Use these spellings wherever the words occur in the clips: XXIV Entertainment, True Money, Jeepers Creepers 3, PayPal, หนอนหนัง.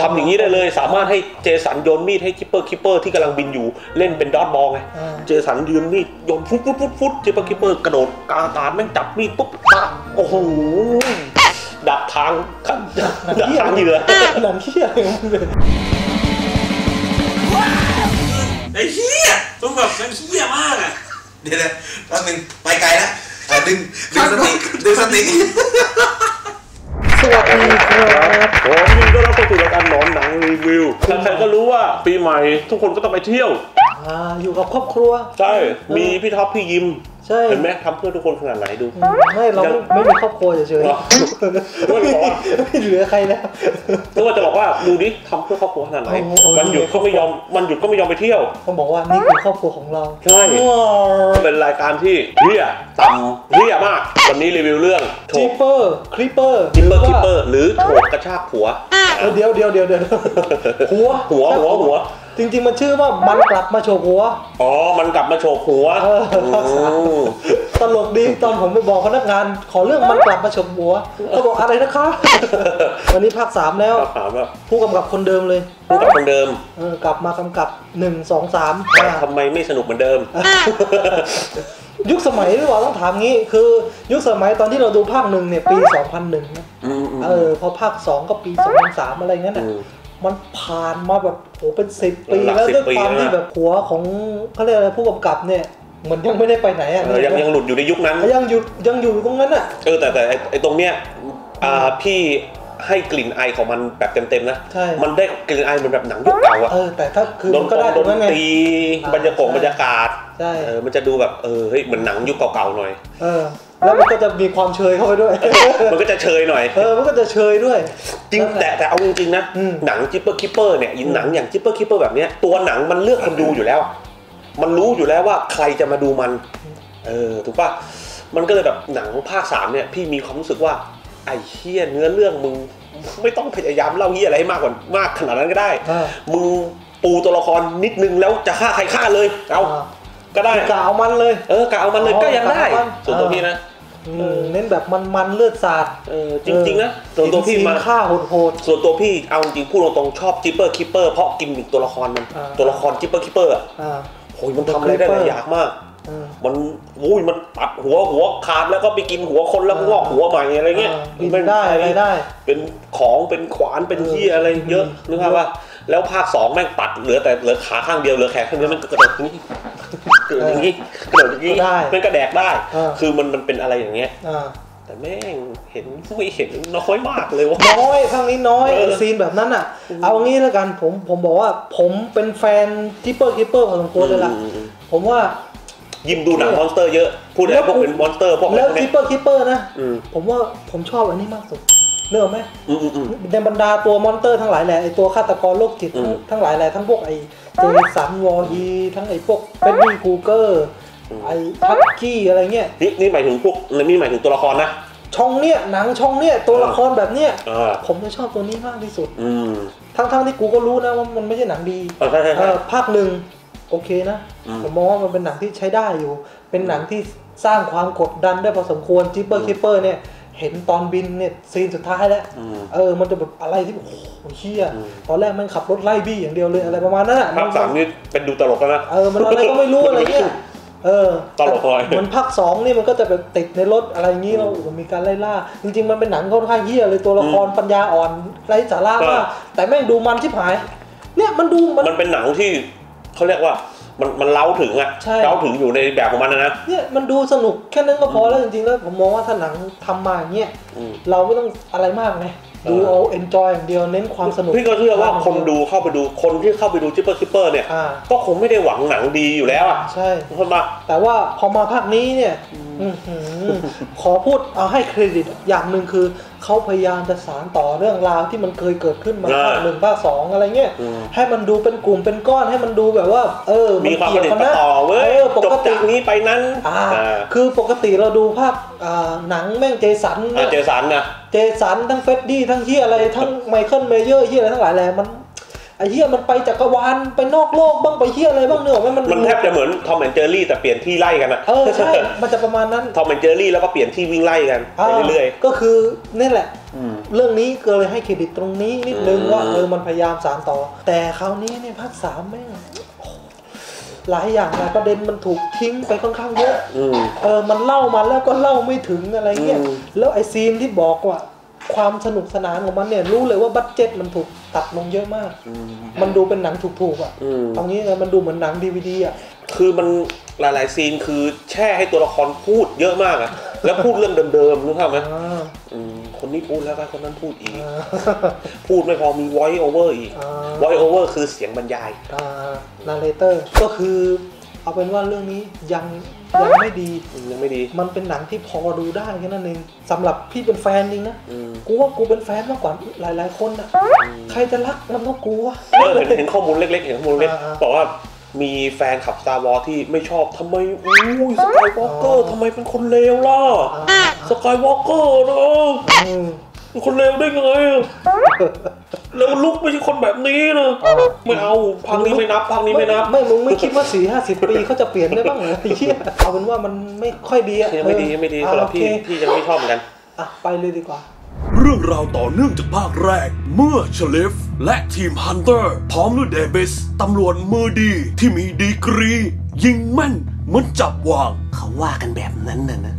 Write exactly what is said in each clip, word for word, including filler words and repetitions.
ทำอย่างนี้ได้เลยสามารถให้เจสันโยนมีดให้คิปเปอร์คิปเปอร์ที่กำลังบินอยู่เล่นเป็นดอทบอลไงเจสันยืนมีดโยนฟุ๊บฟุ๊บฟุ๊บฟุ๊บคิปเปอร์คิปเปอร์กระโดดกลางอากาศแม่งจับมีดปุ๊บปะโอ้โหดักทางขันดักทางเหยื่อหลังเขี้ยเลยไอ้เขี้ยตัวแบบมันเขี้ยมากอ่ะเดี๋ยวนะแป๊บนึงไปไกลนะดึงดึงสติดึงสติสวัสดีครับผมยินดีต้อนรับเข้าสู่รายการหนอนหนังรีวิวใครๆก็รู้ว่าปีใหม่ทุกคนก็ต้องไปเที่ยวอยู่กับครอบครัวใช่มีพี่ท็อปพี่ยิมใช่เห็นไหมทำเพื่อทุกคนขนาดไหนดูไม่เราไม่มีครอบครัวเฉยๆด้วยหรอไม่เหลือใครแล้วตัวจะบอกว่าดูดิทำเพื่อครอบครัวขนาดไหนมันหยุดก็ไม่ยอมมันหยุดก็ไม่ยอมไปเที่ยวเขาบอกว่านี่คือครอบครัวของเราใช่เป็นรายการที่เรียต่ำเรียมากวันนี้รีวิวเรื่องคิปเปอร์คิปเปอร์คิปเปอร์คิปเปอร์หรือโถกกระชากหัวเดี๋ยวเดี๋ยวเดี๋ยวเดี๋ยวหัวหัวหัวหัวจริงๆมันชื่อว่ามันกลับมาโฉกหัวอ๋อมันกลับมาโฉกหัวตลกดีตอนผมไปบอกพนักงานขอเรื่องมันกลับมาโฉกหัวเขาบอกอะไรนะคะวันนี้ภาคสามแล้วภาคสามแล้วผู้กำกับคนเดิมเลยผู้กำกับคนเดิมกลับมากำกับหนึ่งสองสามทำไมไม่สนุกเหมือนเดิมยุคสมัยหรือเปล่าต้องถามงี้คือยุคสมัยตอนที่เราดูภาคหนึ่งเนี่ยปีสองพันหนึ่งนะเออพอภาคสองก็ปีสองพันสามอะไรเงี้ยมันผ่านมาแบบโหเป็นสิบปีแล้วด้วยความที่แบบหัวของเขาเรียกอะไรผู้กำกับเนี่ยเหมือนยังไม่ได้ไปไหนอ่ะยังยังหลุดอยู่ในยุคนั้นยังอยู่ยังอยู่ตรงนั้นอ่ะเออแต่แต่ไอ้ตรงเนี้ยอ่าพี่ให้กลิ่นไอของมันแบบเต็มๆนะมันได้กลิ่นไอเหมือนแบบหนังยุคเก่าอ่ะเออแต่ถ้าคือมันก็ได้ตรงนั้นไงตีบรรยากาศบรรยากาศใช่เออมันจะดูแบบเออเฮ้ยเหมือนหนังยุคเก่าๆหน่อยเออแล้วมันก็จะมีความเชยเข้าไปด้วยมันก็จะเชยหน่อยเออมันก็จะเชยด้วยจริงแต่แต่เอาจริงๆนะหนังคิปเปอร์คิปเปอร์เนี่ยยินหนังอย่างคิปเปอร์คิปเปอร์แบบเนี้ยตัวหนังมันเลือกคนดูอยู่แล้วมันรู้อยู่แล้วว่าใครจะมาดูมันเออถูกป่ะมันก็เลยแบบหนังภาคสามเนี่ยพี่มีความรู้สึกว่าไอ้เหี้ยเนื้อเรื่องมึงไม่ต้องพยายามเล่าเหี้ยอะไรให้มากกว่ามากขนาดนั้นก็ได้มึงปูตัวละครนิดนึงแล้วจะฆ่าใครฆ่าเลยเอาก็ได้กะเอามันเลยเออกะเอามันเลยก็ยังได้ส่วนตัวพี่นะเน้นแบบมันๆเลือดสาดจริงๆนะส่วนตัวพี่มาฆ่าโหดๆส่วนตัวพี่เอาจริงพูดตรงๆชอบคิปเปอร์คิปเปอร์เพราะกิมมิคตัวละครมันตัวละครคิปเปอร์คิปเปอร์อ่ะโอ้ยมันทำอะไรได้หลายอย่างมากมันอุ้ยมันตัดหัวหัวขาดแล้วก็ไปกินหัวคนแล้วงอกหัวใหม่อะไรเงี้ยไม่ได้อะไรได้เป็นของเป็นขวานเป็นที่อะไรเยอะนึกภาพว่าแล้วภาคสองแม่งตัดเหลือแต่เหลือขาข้างเดียวเหลือแขนข้างเดียวมันกระโดดอย่างนี้กระโดดอย่างนี้กระโดดอย่างนี้มันกระแดกได้คือมันมันเป็นอะไรอย่างเงี้ยแต่แม่งเห็นไม่เห็นน้อยมากเลยว่าน้อยครั้งนี้น้อยซีนแบบนั้นอ่ะเอางี้แล้วกันผมผมบอกว่าผมเป็นแฟนคิปเปอร์คิปเปอร์พอสมควรเลยล่ะผมว่ายิมดูหนังมอนสเตอร์เยอะพูดอะไรพวกเป็นมอนสเตอร์พวกแล้วคิปเปอร์คิปเปอร์นะผมว่าผมชอบอันนี้มากสุดเนื้อไหมในบรรดาตัวมอนสเตอร์ทั้งหลายแหละไอตัวฆาตกรโรคจิตทั้งหลายแหละทั้งพวกไอเจสันวอร์ฮีทั้งไอพวกเป็นดีคูเกอร์ไอทักกี้อะไรเงี้ยนี่นี่หมายถึงพวกนี่หมายถึงตัวละครนะช่องเนี้ยหนังช่องเนี้ยตัวละครแบบเนี้ยผมจะชอบตัวนี้มากที่สุดทั้งๆที่กูก็รู้นะว่ามันไม่ใช่หนังดีภาคหนึ่งโอเคนะผมมองว่ามันเป็นหนังที่ใช้ได้อยู่เป็นหนังที่สร้างความกดดันได้พอสมควรคิปเปอร์คิปเปอร์เนี่ยเห็นตอนบินเนี่ยซีนสุดท้ายแล้วเออมันจะแบบอะไรที่โอ้โหเชี่ยตอนแรกมันขับรถไล่บี้อย่างเดียวเลยอะไรประมาณนั้นอ่ะภาคสามนี่เป็นดูตลกแล้วนะเออมันอะไรก็ไม่รู้อะไรเงี้ยเออตลกเลยมันภาคสองนี่มันก็จะแบบติดในรถอะไรอย่างงี้เรามีการไล่ล่าจริงๆมันเป็นหนังค่อนข้างเหี้ยเลยตัวละครปัญญาอ่อนไร้สาระมากแต่แม่งดูมันชิบหายเนี่ยมันดูมันเป็นหนังที่เขาเรียกว่ามันมันเล้าถึงอะเล้าถึงอยู่ในแบบของมันนะเนี่ยมันดูสนุกแค่นั้นก็พอแล้วจริงๆแล้วผมมองว่าถ้าหนังทำมาอย่างเงี้ยเราไม่ต้องอะไรมากไงดูเอาเอนจอยอย่างเดียวเน้นความสนุกพี่ก็เชื่อว่าคนดูเข้าไปดูคนที่เข้าไปดูคิปเปอร์คิปเปอร์เนี่ยก็คงไม่ได้หวังหนังดีอยู่แล้วอะใช่คนมาแต่ว่าพอมาภาคนี้เนี่ยขอพูดเอาให้เครดิตอย่างหนึ่งคือเขาพยายามจะสานต่อเรื่องราวที่มันเคยเกิดขึ้นมาภาคหนึ่งภาคสองอะไรเงี้ยให้มันดูเป็นกลุ่มเป็นก้อนให้มันดูแบบว่าเออมีความเป็นต่อเว้ยปกตินี้ไปนั้นคือปกติเราดูภาคหนังแม่งเจสันเจสันนะเจสันทั้งเฟรดดี้ทั้งเฮียอะไรทั้งไมเคิลเมเยอร์เฮียอะไรทั้งหลายแหละมันไอ้เฮียมันไปจักรวาลไปนอกโลกบ้างไปเฮียอะไรบ้างเนอะมันมันแทบจะเหมือนทอมแอนด์เจอรี่แต่เปลี่ยนที่ไล่กันอะเออใช่มันจะประมาณนั้นทอมแอนด์เจอรี่แล้วก็เปลี่ยนที่วิ่งไล่กันไปเรื่อยๆก็คือนี่แหละ เรื่องนี้ก็เลยให้เครดิตตรงนี้นิดนึงว่าเออมันพยายามสานต่อแต่คราวนี้เนี่ยภาคสามแม่งหลายอย่างหลายประเด็นมันถูกทิ้งไปค่อนข้างเยอะเออมันเล่ามาแล้วก็เล่าไม่ถึงอะไรเงี้ยแล้วไอซีนที่บอกว่าความสนุกสนานของมันเนี่ยรู้เลยว่าบัดเจ็ตมันถูกตัดลงเยอะมากมันดูเป็นหนังถูกๆอ่ะตรงนี้นะมันดูเหมือนหนังดีวีดีอ่ะคือมันหลายๆซีนคือแช่ให้ตัวละครพูดเยอะมากอ่ะแล้วพูดเรื่องเดิมๆรู้เปล่าไหมคนนี้พูดแล้วก็คนนั้นพูดอีกพูดไม่พอมี voice over อีก voice over คือเสียงบรรยาย narrator ก็คือเอาเป็นว่าเรื่องนี้ยังยังไม่ดียังไม่ดีมันเป็นหนังที่พอดูได้แค่นั้นเองสำหรับพี่เป็นแฟนจริงนะกูว่ากูเป็นแฟนมากกว่าหลายๆคนอ่ะใครจะรักมันต้องกูอ่ะเห็นข้อมูลเล็กๆเห็นข้อมูลเล็กบอกว่ามีแฟนขับ Star Wars ที่ไม่ชอบทำไมอู้ยสกายวอล์กเกอร์ทำไมเป็นคนเลวล่ะสกายวอล์กเกอร์เนาะคนเลวได้ไงแล้วลุกไม่ใช่คนแบบนี้นะไม่เอาพังนี้ไม่นับพังนี้ไม่นับไม่มึงไม่คิดว่าสี่ห้าสิบปีเขาจะเปลี่ยนได้บ้างเหรอไอ้เหี้ยเอาเป็นว่ามันไม่ค่อยดีอ่ะไม่ดีไม่ดีสำหรับพี่ที่ยังไม่ชอบเหมือนกันอ่ะไปเลยดีกว่าเรื่องราวต่อเนื่องจากภาคแรกเมื่อเชลิฟและทีมฮันเตอร์พร้อมด้วยเดวิสตำรวจมือดีที่มีดีกรียิงแม่นเหมือนจับวางเขาว่ากันแบบนั้นน่ะนะ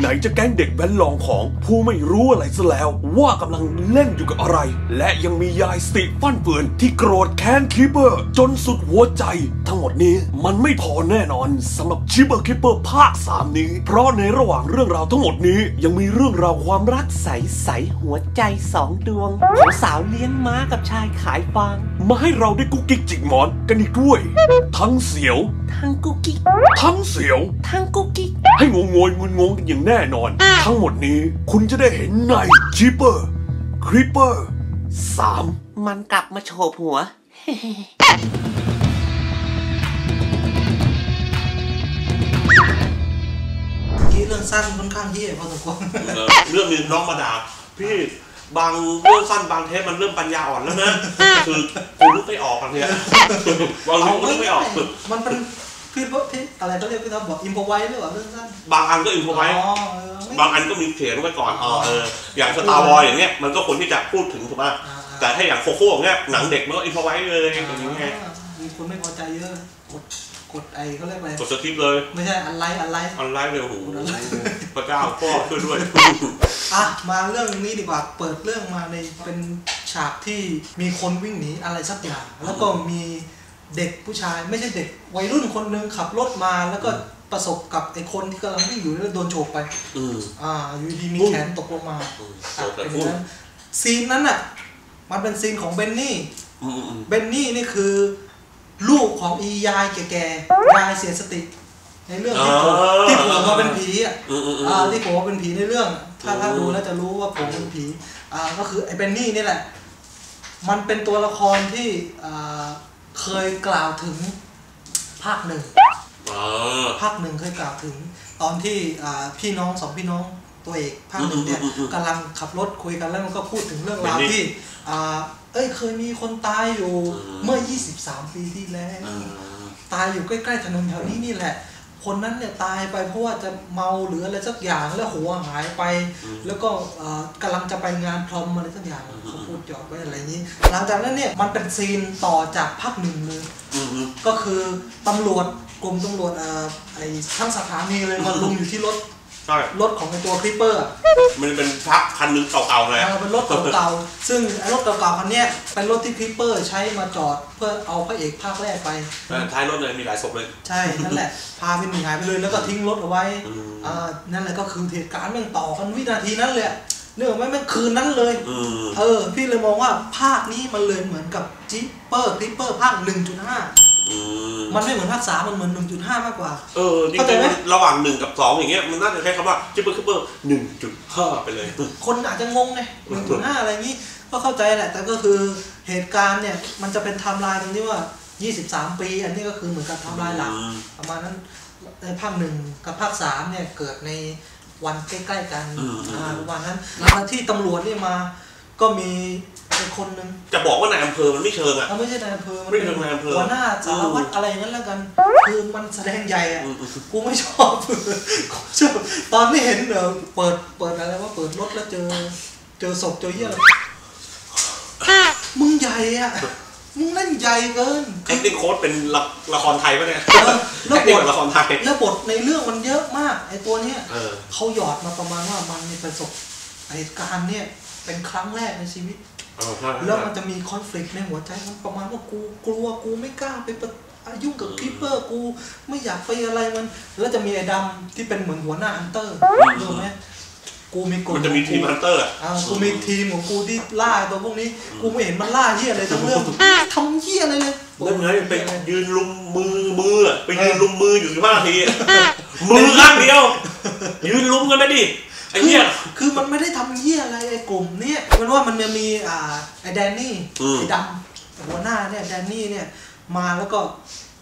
ไหนจะแก๊งเด็กแว้นลองของผู้ไม่รู้อะไรซะแล้วว่ากำลังเล่นอยู่กับอะไรและยังมียายสติฟั่นเฟือนที่โกรธแค้นคิปเปอร์จนสุดหัวใจทั้งหมดนี้มันไม่พอแน่นอนสำหรับคิปเปอร์คิปเปอร์ภาคสามนี้เพราะในระหว่างเรื่องราวทั้งหมดนี้ยังมีเรื่องราวความรักใสๆหัวใจสองดวงของสาวเลี้ยงม้ากับชายขายฟางมาให้เราได้กุ๊กกิ๊กจิกหมอนกันอีกด้วยทั้งเสียวทั้งกุ๊กกิ๊กทั้งเสียวทั้งกุ๊กกิ๊กให้งงๆมึนงงกันอย่างแน่นอนทั้งหมดนี้คุณจะได้เห็นในคิปเปอร์คิปเปอร์สามมันกลับมาโฉบหัว เรื่องสั้นค่อนข้างเหี้ยพอสมควรเรื่องนึงน้องมาด่าพี่บางเรื่องสั้นบางเทปมันเริ่มปัญญาอ่อนแล้วนะคือกูนึกไม่ออกเนี่ยบางเรื่องกูนึกไม่ออกมันเป็นพี่พวกพี่อะไรเขาเรียกพี่ท็อปบอกอิมพอไว้หรือเปล่าเรื่องสั้นบางอันก็อิมพอไว้บางอันก็มีเขียนไว้ก่อนอ๋อเอออย่างสตาร์วอร์อย่างเนี้ยมันก็คนที่จะพูดถึงถูกป่ะแต่ถ้าอย่างโคโค่เนี้ยหนังเด็กมันก็อิมพอไว้เลยอย่างนี้ไงมีคนไม่พอใจเยอะกดไอเขาเรียกอะไรกดสคริปต์เลยไม่ใช่อันไลน์อันไลน์อันไลน์เร็วหูพระเจ้าพ่อช่วยด้วยอ่ะมาเรื่องนี้ดีกว่าเปิดเรื่องมาในเป็นฉากที่มีคนวิ่งหนีอะไรสักอย่างแล้วก็มีเด็กผู้ชายไม่ใช่เด็กวัยรุ่นคนนึงขับรถมาแล้วก็ประสบกับไอ้คนที่กำลังวิ่งอยู่แล้วโดนโฉบไปอืออ่าอยู่ดีมีแขนตกลงมาเป็นนั้นซีนนั้นอ่ะมันเป็นซีนของเบนนี่เบนนี่นี่คือลูกของอียายแก่ๆยายเสียสติในเรื่องที่ผมที่ผมว่าเป็นผีอ่ะที่ผมว่าเป็นผีในเรื่องถ้าถ้าดูแล้วจะรู้ว่าผมเป็นผีอ่าก็คือไอ้เบนนี่นี่แหละมันเป็นตัวละครที่อ่าเคยกล่าวถึงภาคหนึ่งภาคหนึ่งเคยกล่าวถึงตอนที่พี่น้องสองพี่น้องตัวเอกภาคหนึ่งเนี่ยกำลังขับรถคุยกันแล้วมันก็พูดถึงเรื่องราวที่เอ้ยเคยมีคนตายอยู่เมื่อยี่สิบสามปีที่แล้วตายอยู่ใกล้ๆถนนแถวนี้นี่แหละคนนั้นเนี่ยตายไปเพราะว่าจะเมาหรืออะไรสักอย่างแล้วหัวหายไปแล้วก็กำลังจะไปงานพรอมอะไรสักอย่างเขาพูดหยอกไว้อะไรนี้หลังจากนั้นเนี่ยมันเป็นซีนต่อจากภาคหนึ่งเลยก็คือตำรวจกรมตำรวจไอ้ทั้งสถานีเลยมาลุมอยู่ที่รถรถของในตัวคลิปเปอร์มันเป็นพักคันนึงเก่าๆเลยเป็นรถเก่าๆซึ่งรถเก่าๆคันนี้เป็นรถที่คลิปเปอร์ใช้มาจอดเพื่อเอาพระเอกภาคแรกไปท้ายรถเลยมีหลายศพเลยใช่นั่นแหละพาไปหนีหายไปเลยแล้วก็ทิ้งรถเอาไว้อ่านั่นแหละก็คือเหตุการณ์แม่งต่อกันวินาทีนั้นเลยเนื่องไม่แม่งคืนนั้นเลยเออพี่เลยมองว่าภาคนี้มันเลยเหมือนกับจิปเปอร์คลิปเปอร์ภาค หนึ่งจุดห้ามันไม่เหมือนภาคสามมันเหมือน หนึ่งจุดห้า มากกว่าเออเข้าใจไหมระหว่างหนึ่งกับสองอย่างเงี้ยมันน่าจะใช้คำว่าจิปเปอร์คิปเปอร์ หนึ่งจุดห้า ไปเลยคนอาจจะงงไง หนึ่งจุดห้า อะไรงี้ก็เข้าใจแหละแต่ก็คือเหตุการณ์เนี่ยมันจะเป็นไทม์ไลน์ตรงที่ว่ายี่สิบสามปีอันนี้ก็คือเหมือนกับไทม์ไลน์หลักประมาณนั้นในภาคหนึ่งกับภาคสามเนี่ยเกิดในวันใกล้ๆกันประมาณนั้นหลังจากที่ตำรวจนี่มาก็มีคนนึงจะบอกว่านายอำเภอมันไม่เชิงอ่ะไม่ใช่นายอำเภอมันเป็นหัวหน้าสารวัตรอะไรงั้นแล้วกันคือมันแสดงใหญ่อ่ะกูไม่ชอบตอนที่เห็นเปิดเปิดอะไรว่าเปิดรถแล้วเจอ เจอศพเจอเหี้ยอะไรมึงใหญ่อ่ะมึงนั่นใหญ่เกินแอคติ้งโค้ดเป็นละครไทยป่ะเนี่ยแล้วบทละครไทยแล้วบทในเรื่องมันเยอะมากไอ้ตัวเนี้ยเขาหยอดมาประมาณว่ามันมีประสบเหตุการณ์เนี่ยเป็นครั้งแรกในชีวิตแล้วมันจะมีคอนฟ lict ในหัวใจมันประมาณว่ากูกลัวกูไม่กล้าไปยุ่งกับคลิปเปอร์กูไม่อยากไปอะไรมันแล้วจะมีไอ้ดำที่เป็นเหมือนหัวหน้าฮันเตอร์รู้ไหมกูมีกลุ่มมันจะมีทีมฮันเตอร์อ่ะกูมีทีมของกูที่ล่าตัวพวกนี้กูไม่เห็นมันล่าเหี้ยอะไรทั้งเรื่องทำเหี้ยอะไรเลยแล้วไงไปยืนลุมมือมือไปยืนลุมมืออยู่สิบห้านาทีมือข้างเดียวยืนลุมกันไปดิไอ้เหี้ยคือมันไม่ได้ทำเหี้ยอะไรไอ้กลุ่มเนี้ยมันว่ามันจะมีอ่าไอ้แดนนี่ไอ้ดำหัวหน้าเนี่ยแดนนี่เนี่ยมาแล้วก็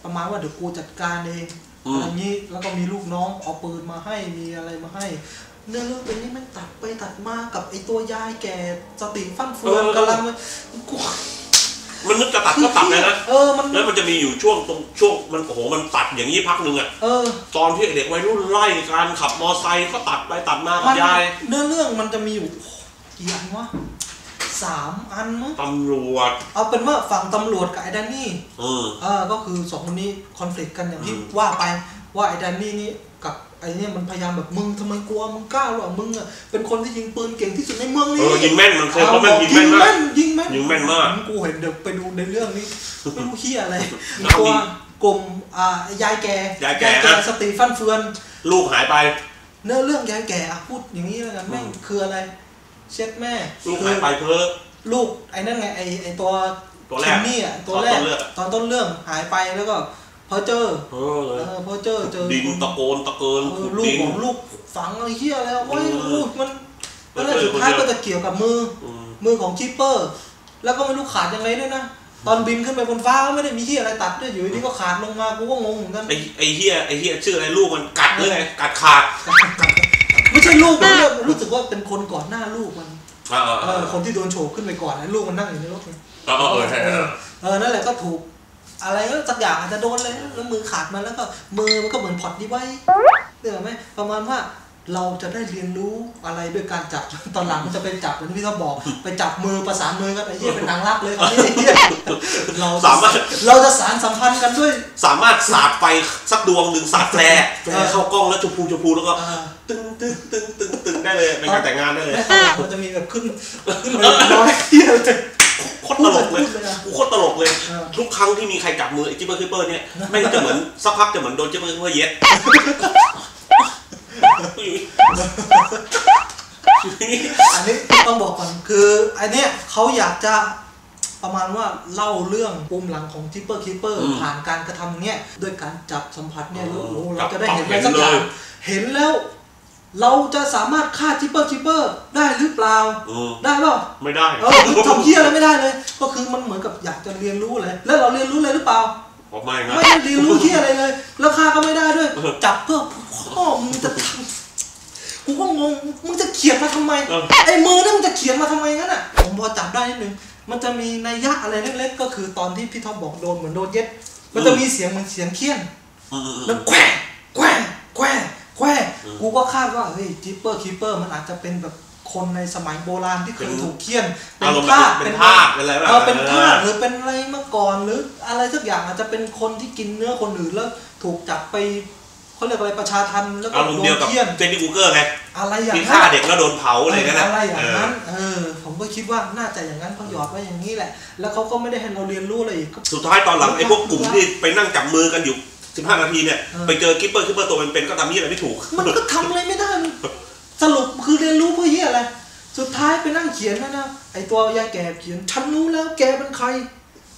ประมาณว่าเดี๋ยวกูจัดการเองอะไรนี้แล้วก็มีลูกน้องเอาปืนมาให้มีอะไรมาให้เนื้อเรื่องเป็นนี่มันตัดไปตัดมากับไอตัวยายแก่สติฟั่นเฟือนกำลังมันมันนึกจะตัดก็ตัดเลยนะเออมันแล้วมันจะมีอยู่ช่วงตรงช่วงมันโอ้โหมันตัดอย่างนี้พักหนึ่งอ่ะเออตอนที่เด็กวัยรุ่นไล่การขับมอไซค์ก็ตัดไปตัดมากับยายเนื้อเรื่องมันจะมีอยู่กี่อันวะสามอันมั้งตำรวจเอาเป็นว่าฝั่งตำรวจกับไอ้แดนนี่เออเออก็คือสองคนนี้คอนฟลิกต์กันอย่างที่ว่าไปว่าไอ้แดนนี่นี่กับไอ้เนี่ยมันพยายามแบบมึงทำไมกลัวมึงกล้าหรอมึงอ่ะเป็นคนที่ยิงปืนเก่งที่สุดในเมืองนี่ยิงแม่นมันเคยเขาแม่นยิงแม่นมากยิงแม่นยิงแม่นมากกูเห็นเดี๋ยวไปดูในเรื่องนี้ไม่รู้เหี้ยอะไรตัวกลมอ่ายายแก่ยายแก่สติฟั่นเฟือนลูกหายไปเนื้อเรื่องยายแก่พูดอย่างนี้แล้วกันแม่งคืออะไรเช็ดแม่ลูกหายไปเพ้อลูกไอ้นั่นไงไอ้ไอ้ตัวตัวแรกนี่อ่ะตัวแรกตอนต้นเรื่องหายไปแล้วก็พอเจอเออพอเจอเจอดินตะโกนตะเกินลูกของลูกฝังอะไรเหี้ยแล้วโอ้ยมันแล้วสุดท้ายก็จะเกี่ยวกับมือมือของชิปเปอร์แล้วก็ไม่รู้ขาดยังไงด้วยนะตอนบินขึ้นไปบนฟ้าก็ไม่ได้มีเหี้ยอะไรตัดด้วยอยู่ดีก็ขาดลงมากูก็งงเหมือนกันไอ้ไอ้เหี้ยไอ้เหี้ยชื่ออะไรลูกมันกัดเลยกัดขาดไม่ใช่ลูกมันรู้สึกว่าเป็นคนก่อนหน้าลูกมันคนที่โดนโฉบขึ้นไปก่อนลูกมันนั่งอยู่ในรถเลยอ๋อเออใช่เออนั่นแหละก็ถูกอะไรก็สักอย่างอาจจะโดนเลยแล้วมือขาดมาแล้วก็มือมันก็เหมือนพอดดีไว้เดี๋ยวไหมประมาณว่าเราจะได้เรียนรู้อะไรด้วยการจับตอนหลังจะไปจับเหมือนพี่เขาบอกไปจับมือประสานมือกันไอ้เหี้ยเป็นนางรักเลยคนนี้เราสามารถเราจะสารสัมพันธ์กันด้วยสามารถสาดไฟสักดวงหนึ่งสาดแฝงเข้ากล้องแล้วชมพูชมพูแล้วก็ตึ้งตึ้งตึ้งตึ้งตึ้งได้เลยเป็นการแต่งงานได้เลยมันจะมีแบบขึ้นขึ้นมาน้อยเหี้ยโคตรตลกเลยโคตรตลกเลยทุกครั้งที่มีใครจับมือไอ้จิ๊บเบอร์คิปเปอร์เนี่ยแม่งจะเหมือนสักพักจะเหมือนโดนจิ๊บเบอร์คิปเปอร์เย็ดอันนี้ต้องบอกก่อนคืออันเนี้ยเขาอยากจะประมาณว่าเล่าเรื่องปุ่มหลังของจิ๊บเบอร์คิปเปอร์ผ่านการกระทำเนี้ยด้วยการจับสัมผัสเนี่ยเราจะได้เห็นอะไรสักอย่างเห็นแล้วเราจะสามารถฆ่าจิปเปอร์จิปเปอร์ได้หรือเปล่าได้เปล่าไม่ได้เออทำเหี้ยอะไรไม่ได้เลยก็คือมันเหมือนกับอยากจะเรียนรู้เลยแล้วเราเรียนรู้เลยหรือเปล่าไม่นะไม่เรียนรู้เหี้ยอะไรเลยแล้วฆ่าก็ไม่ได้ด้วยจับเพื่อพ่อมึงจะทำกูก็งงมึงจะเขียนมาทำไมไอ้มือนี่มึงจะเขียนมาทำไมงั้นอ่ะผมพอจับได้นิดนึงมันจะมีนัยยะอะไรเล็กๆก็คือตอนที่พี่ท็อปบอกโดนเหมือนโดนเย็ดมันจะมีเสียงเหมือนเสียงเคี้ยนแล้วแกว่งแกว่งแกว่งแว่กูก็คาดว่าเฮ้ยจิปเปอร์คิปเปอร์มันอาจจะเป็นแบบคนในสมัยโบราณที่เคยถูกเคี่ยนเป็นท่าเป็นท่าเป็นอะไรแบบเป็นท่าหรือเป็นอะไรมาก่อนหรืออะไรสักอย่างอาจจะเป็นคนที่กินเนื้อคนอื่นแล้วถูกจับไปเขาเรียกอะไรประชาทัณฑ์แล้วก็โดนเคี่ยนเจนนี่กูเกอร์ไงอะไรอย่างนั้นฆ่าเด็กแล้วโดนเผาอะไรกันนะอะไรอย่างนั้นเออผมก็คิดว่าน่าจะอย่างนั้นเขาหยอดไว้อย่างนี้แหละแล้วเขาก็ไม่ได้ให้เราเรียนรู้อะไรอีกสุดท้ายตอนหลังไอ้พวกกลุ่มที่ไปนั่งจับมือกันอยู่สิบห้านาทีเนี่ยไปเจอคิปเปอร์คิปเปอร์ตัวมันเป็นก็ทำเหี้ยอะไรไม่ถูกมันก็ทำอะไรไม่ได้สรุปคือเรียนรู้เพื่อเหี้ยอะไรสุดท้ายไปนั่งเขียนนะนะไอตัวยายแก่เขียนฉันรู้แล้วแกเป็นใคร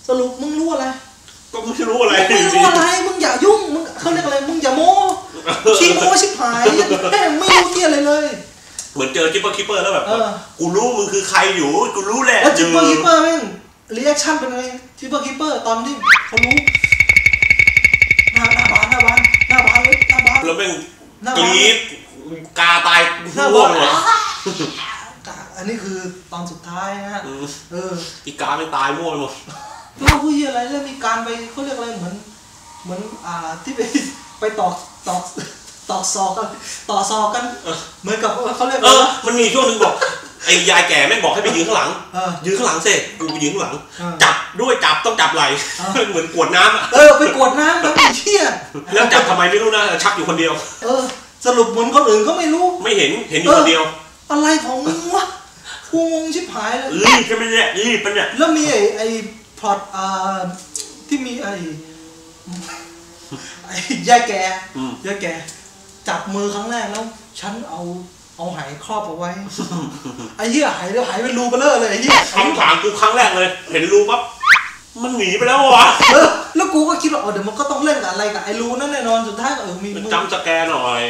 สรุปมึงรู้อะไรก็มึงรู้อะไรมึงไม่รู้อะไรมึงอย่ายุ่งมึงเขาเรียกอะไรมึงอย่าโม้ขี้โม้ชิบหายแม่งไม่รู้เหี้ยอะไรเลยเหมือนเจอคิปเปอร์คิปเปอร์แล้วแบบกูรู้มึงคือใครอยู่กูรู้แหละแล้วคิปเปอร์คิปเปอร์แม่งรีแอคชั่นเป็นไงคิปเปอร์คิปเปอร์ตอนที่เขารู้หน้าบ้านหน้าบ้านหน้าบ้านเลยหน้าบ้านแล้วเป็นกรี๊ดกาตายหน้าบ้านเลยอันนี้คือตอนสุดท้ายนะฮะเอออีกาไม่ตายมั่วไปหมดเล่าผู้เยี่ยอะไรแล้วมีการไปเขาเรียกอะไรเหมือนเหมือนอ่าที่ไปไปตอกตอกตอกซอกันต่อซอกันเหมือนกับเขาเรียกเออมันมีช่วงนึงบอก ไอ้ยายแก่แม่งบอกให้ไปยืนข้างหลังยืนข้างหลังเสร็จกูไปยืนข้างหลังจับด้วยจับต้องจับไหลเหมือนกวดน้ำเออไปกวดน้ำแล้วไอ้เชี่ยแล้วจับทำไมไม่รู้นะชักอยู่คนเดียวเออสรุปเหมือนคนอื่นก็ไม่รู้ไม่เห็นเห็นอยู่คนเดียวอะไรของมึงวะกูงงชิบหายเลยรีบใช่ไหมเนี่ยรีบปะเนี่ยแล้วมีไอ้ไอ้พล็อตอ่าที่มีไอ้ไอ้ยายแก่ยายแก่จับมือครั้งแรกแล้วฉันเอาเอาหายครอบเอาไว้ไอ้เหี้ยหายแล้วหายเป็นรูเบลอเลยไอ้เหี้ยคำถามกูครั้งแรกเลยเห็นรูปั๊บมันหนีไปแล้ววะแล้วกูก็คิดว่าอ๋อเดี๋ยวมันก็ต้องเล่นกับอะไรกับไอ้รูนั่นแน่นอนสุดท้ายก็เออมีจำสแกนหน่อย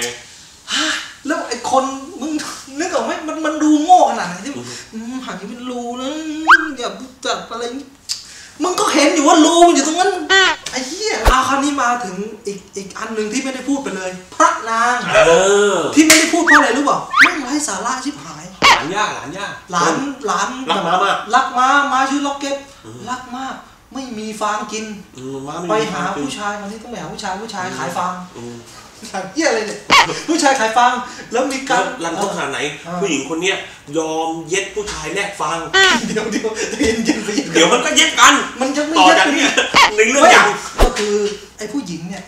แล้วไอ้คนมึงนึกออกไหมมันมันดูโง่ขนาดไหนที่หายเป็นรูนะอย่าจับอะไรมึงก็เห็นอยู่ว่ารูมันอยู่ตรงนั้นไอ้เหี้ยเอาคราวนี้มาถึงอีกอีกอันหนึ่งที่ไม่ได้พูดไปเลยพระนางที่ไม่ได้พูดเพราะอะไรรู้เปล่าไม่ไร้สาระชิบหายหลานย่าหลานย่าหลานหลานรักม้ามากรักม้าม้าชื่อล็อกเก็ตรักมากไม่มีฟางกินไปหาผู้ชายคนนี้ต้องไปหาผู้ชายผู้ชายขายฟางขายเหี้ยอะไรเนี่ยผู้ชายขายฟางแล้วมีการรันทุกขนาดไหนผู้หญิงคนนี้ยอมเย็ดผู้ชายแลกฟางเดี๋ยวเดี๋ยวเดี๋ยวมันก็เย็ดกันมันจะไม่เย็ดกันเนี่ยในเรื่องอย่างก็คือไอ้ผู้หญิงเนี่ย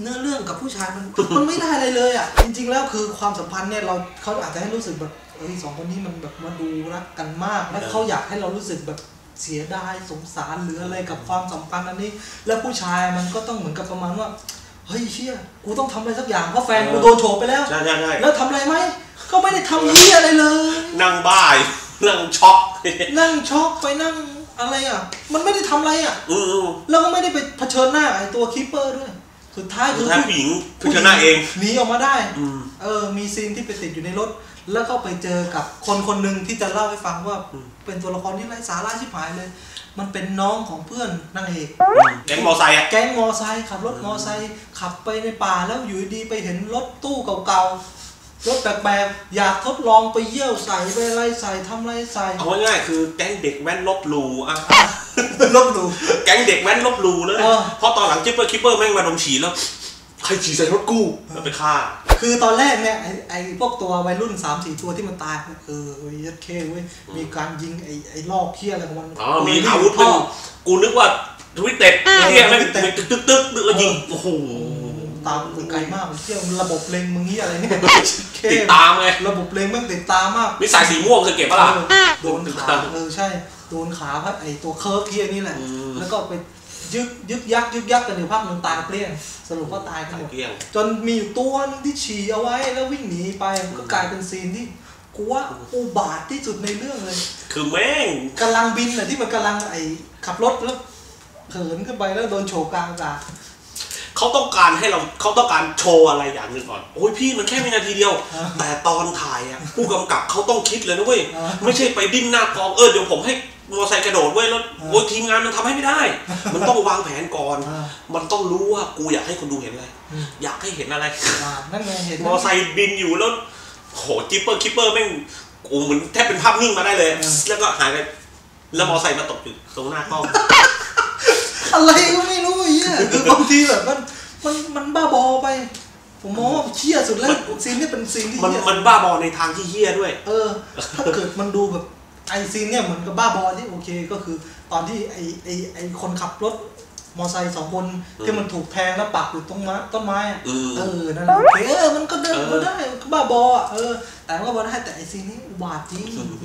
เนื้อเรื่องกับผู้ชายมันมันไม่ได้อะไรเลยอ่ะจริงๆแล้วคือความสัมพันธ์เนี่ยเราเขาอาจจะให้รู้สึกแบบเอ้ยสองคนนี้มันแบบมาดูรักกันมากแล้วเขาอยากให้เรารู้สึกแบบเสียดายสงสารหรืออะไรกับความสัมพันธ์อันนี้แล้วผู้ชายมันก็ต้องเหมือนกับประมาณว่าเฮ้ยเชี่ยกูต้องทำอะไรสักอย่างเพราะแฟนกูโดนโฉบไปแล้วใช่ใช่ใช่แล้วทำอะไรไหมก็ไม่ได้ทำเหี้ยอะไรเลยนั่งบ้านั่งช็อกนั่งช็อกไปนั่งอะไรอ่ะมันไม่ได้ทำอะไรอ่ะอือแล้วก็ไม่ได้ไปเผชิญหน้าไอ้ตัวคีปเปอร์ด้วยสุดท้ายคือผู้หญิงเผชิญหน้าเองหนีออกมาได้เออมีซีนที่ไปติดอยู่ในรถแล้วก็ไปเจอกับคนคนหนึ่งที่จะเล่าให้ฟังว่าเป็นตัวละครที่ไร้สาระชิบหายเลยมันเป็นน้องของเพื่อนนางเอกแก๊งมอไซค์อะแก๊งมอไซค์ขับรถมอไซค์ขับไปในป่าแล้วอยู่ดีไปเห็นรถตู้เก่าๆรถแปลกๆอยากทดลองไปเยี่ยวใส่ไปไล่ใส่ทำไรใส่เอาง่ายๆคือแก๊งเด็กแว้นลบหลู่อะลบหลู่แก๊งเด็กแว้นลบหลู่เลยเพราะตอนหลังจิ๊ปเปอร์คิปเปอร์แม่งมาดมฉี่แล้วใครฉี่ใส่รถกู้แล้วไปฆ่าคือตอนแรกเนี่ยไอ้พวกตัววัยรุ่น สามสี่ ตัวที่มันตายเออยัดเคเว้ยมีการยิงไอ้ไอ้ลอกเขี้ยอะไรของมันอ๋อมีอาวุธเป็นกูนึกว่าทวิตเต็ดเที่ยงไม่ตึ๊กตึ๊กตึ๊กแล้วยิงโอ้โหตามไกลมากเที่ยงระบบเล็งมึงนี่อะไรเนี่ยติดตามไงระบบเล็งมึงติดตามมากนี่สายสีม่วงเคยเก็บป่ะล่ะโดนขาเออใช่โดนขาเพราะไอ้ตัวเคิร์ฟเที่ยงนี่แหละแล้วก็ไปยึกยึกยักยึกยักกันอยู่ภาคหนึ่งตายเปรี้ยงสรุปก็ตายทั้งหมดจนมีอยู่ตัวนึงที่ฉี่เอาไว้แล้ววิ่งหนีไปก็กลายเป็นซีนที่กูว่าอุบาทที่สุดในเรื่องเลยคือแม่งกำลังบินน่ะที่มันกำลังไอ้ขับรถแล้วเหินขึ้นไปแล้วโดนโฉบกลางอากาศเขาต้องการให้เราเขาต้องการโชว์อะไรอย่างนึงก่อนโอ้ยพี่มันแค่วินาทีเดียวแต่ตอนถ่ายอ่ะผู้กำกับเขาต้องคิดเลยนะเว้ยไม่ใช่ไปดิ้นหน้ากองเออเดี๋ยวผมให้มอไซค์กระโดดเว้ยแล้วโอ้ยทีมงานมันทำให้ไม่ได้มันต้องวางแผนก่อนมันต้องรู้ว่ากูอยากให้คนดูเห็นอะไรอยากให้เห็นอะไรนั่นไงเห็นมอไซค์บินอยู่แล้วโหจิ๊ปเปอร์คิปเปอร์แม่งกูเหมือนแทบเป็นภาพนิ่งมาได้เลยแล้วก็หายไปแล้วมอไซค์มาตกอยู่ตรงหน้ากล้องอะไรก็ไม่รู้เงี้ยคือบางทีแบบมันมันมันบ้าบอไปผมมองว่าเชี่ยสุดแล้วซีนนี่เป็นซีนที่มันมันบ้าบอในทางที่เฮี้ยด้วยเออถ้าเกิดมันดูแบบไอซีนเนี่ยเหมือนกับบ้าบอที่โอเคก็คือตอนที่ไอไอไอคนขับรถมอไซค์สองคนที่มันถูกแทงแล้วปักอยู่ตรงต้นไม้เออนั่นแหละเออมันก็เดินก็ได้บ้าบอเออแต่ว่าบอได้แต่ไอซีนนี้อุบาทจริง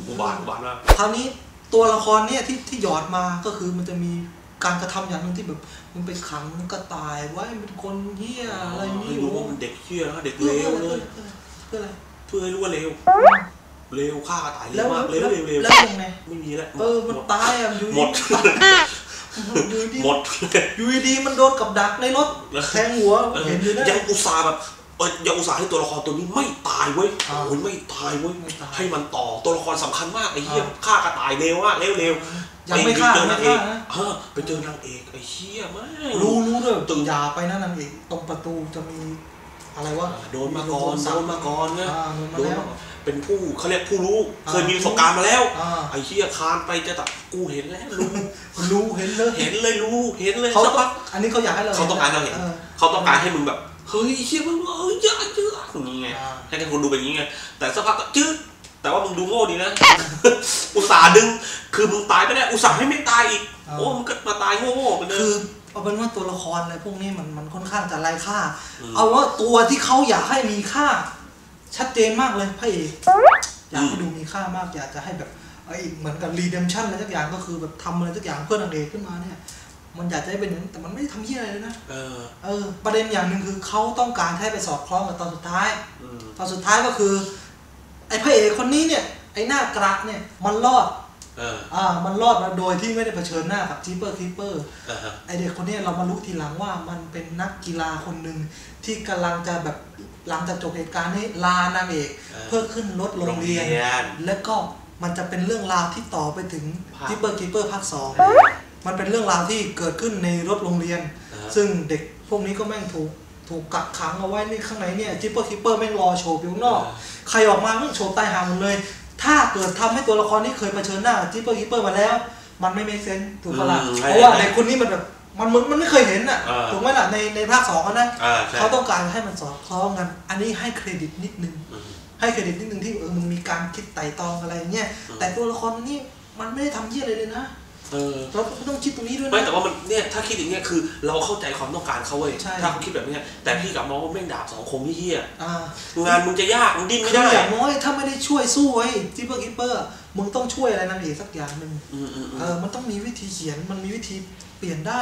อุบาทอุบาทมากคราวนี้ตัวละครเนี่ยที่ที่หยอดมาก็คือมันจะมีการกระทำอย่างนึงที่แบบมันไปขังกระต่ายไว้เป็นคนเหี้ยอะไรนี่รู้ว่ามันเด็กเหี้ยแล้วเด็กเลวเลยเพื่ออะไรเพื่อให้รู้ว่าเลวเลวฆ่ากระต่ายเลวมากเลวเลวเลวแล้วยังไงไม่มีแล้วเออมันตายอ่ะหมดหมดอยู่ดีมันโดนกับดักในรถแทงหัวเห็นเลยนะยังอุตส่าห์แบบยังอุตส่าห์ให้ตัวละครตัวนี้ไม่ตายเว้ยโอ้ยไม่ตายเว้ยให้มันต่อตัวละครสำคัญมากไอ้เหี้ยฆ่ากระต่ายเลวมากเลวเลวยังไม่ฆ่าไม่ฆ่านะเออไปเจอนางเอกไอ้เหี้ยมากรู้รู้เด้อตึงยาไปนะนางเอกตรงประตูจะมีอะไรวะโดนมาก่อนโดนมาก่อนเนี่ยโดนเป็นผู้เขาเรียกผู้รู้เคยมีประสบการณ์มาแล้วไอ้เหี้ยคานไปจะตัดกูเห็นแล้วรู้รู้เห็นเลยเห็นเลยรู้เห็นเลยเขาต้องอันนี้เขาอยากให้เราเขาต้องการเราเห็นเขาต้องการให้มึงแบบเฮ้ยเชี่ยมึงเออเยอะเยอะอย่างเงี้ยให้คนดูเป็นอย่างเงี้ยแต่สักพักก็จืด แต่ว่ามึงดูโง่ดีนะอุตส่าห์ดึงคือมึงตายไม่ได้อุตส่าห์ให้ไม่ตายอีกโอ้มึงก็มาตายโง่ๆไปเลยคือเอาเป็นว่าตัวละครอะไรพวกนี้มันมันค่อนข้างจะไร้ค่าเอาว่าตัวที่เขาอยากให้มีค่าชัดเจนมากเลยพระเอกอยากให้ดูมีค่ามากอยากจะให้แบบไอ้เหมือนกับรีเดมชั่นอะไรสักอย่างก็คือแบบทำอะไรสักอย่างเพื่อนนางเอกขึ้นมาเนี่ยมันอยากจะให้เป็นอย่างนั้นแต่มันไม่ทำเหี้ยอะไรเลยนะเออเออประเด็นอย่างหนึ่งคือเขาต้องการให้ไปสอดคล้องกับตอนสุดท้ายตอนสุดท้ายก็คือไอ้พระเอกคนนี้เนี่ยไอ้หน้ากระเนี่ยมันรอดเอออ่ามันรอดมาโดยที่ไม่ได้เผชิญหน้ากับจีเปอร์คีเปอร์ไอเด็กคนนี้เรามารู้ทีหลังว่ามันเป็นนักกีฬาคนหนึ่งที่กำลังจะแบบหลังจากจบเหตุการณ์นี้ลานางเอกเพื่อขึ้นรถโรงเรียนแล้วก็มันจะเป็นเรื่องราวที่ต่อไปถึงจีเปอร์คีเปอร์ภาคสองมันเป็นเรื่องราวที่เกิดขึ้นในรถโรงเรียนซึ่งเด็กพวกนี้ก็แม่งถูกถูกกักขังเอาไว้ในข้างในเนี่ยจีเปอร์คีเปอร์แม่งรอโฉบอยู่ข้างนอกใครออกมาแม่งโฉบตายหาหมดเลยถ้าเกิดทำให้ตัวละครนี้เคยเผชิญหน้ากับจีเปอร์คีเปอร์มาแล้วมันไม่เมคเซนส์ถูกปะล่ะเพราะว่าเด็กคนนี้มันแบบมันมันมันไม่เคยเห็นอ่ะถูกไหมล่ะในในภาคสองนะเขาต้องการให้มันสอดคล้องกันอันนี้ให้เครดิตนิดนึงให้เครดิตนิดนึงที่เออมึงมีการคิดไต่ตองอะไรเงี้ยแต่ตัวละครนี้มันไม่ได้ทำเยี่ยอะไรเลยนะเราต้องคิดตรงนี้ด้วยนะไม่แต่ว่ามันเนี่ยถ้าคิดอย่างเงี้ยคือเราเข้าใจความต้องการเขาเว้ยถ้าเขาคิดแบบนี้แต่พี่กับน้องแม่งดาบสองคมที่เฮี้ยงานมึงจะยากมึงดิ้นไม่ได้อย่างน้อยถ้าไม่ได้ช่วยสู้ไอ้จิปเปอร์กิปเปอร์มึงต้องช่วยอะไรนั่นเองสักอย่างหนึ่งเออมันต้องมีวิธีเขียนมันมีวิธีเปลี่ยนได้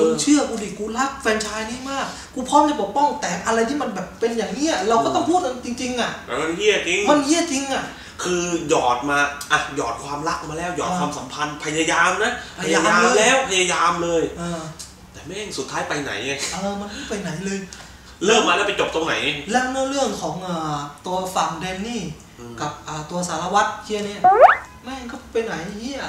มึงเชื่อกูดิกูรักแฟนชายนี่มากกูพร้อมจะปกป้องแต่อะไรที่มันแบบเป็นอย่างเงี้ยเราก็ต้องพูดกันจริงๆอ่ะมันเฮี้ยจริงมันเฮี้ยจริงอ่ะคือหยอดมาอ่ะหยอดความรักมาแล้วหยอดความสัมพันธ์พยายามนะพยายามแล้วพยายามเลยแต่แม่งสุดท้ายไปไหนไงเออมันไม่ไปไหนเลยเริ่มมาแล้วไปจบตรงไหนเรื่องเรื่องของตัวฝั่งแดนนี่กับตัวสารวัตรเชี่ยนี่แม่งก็ไปไหนเฮีย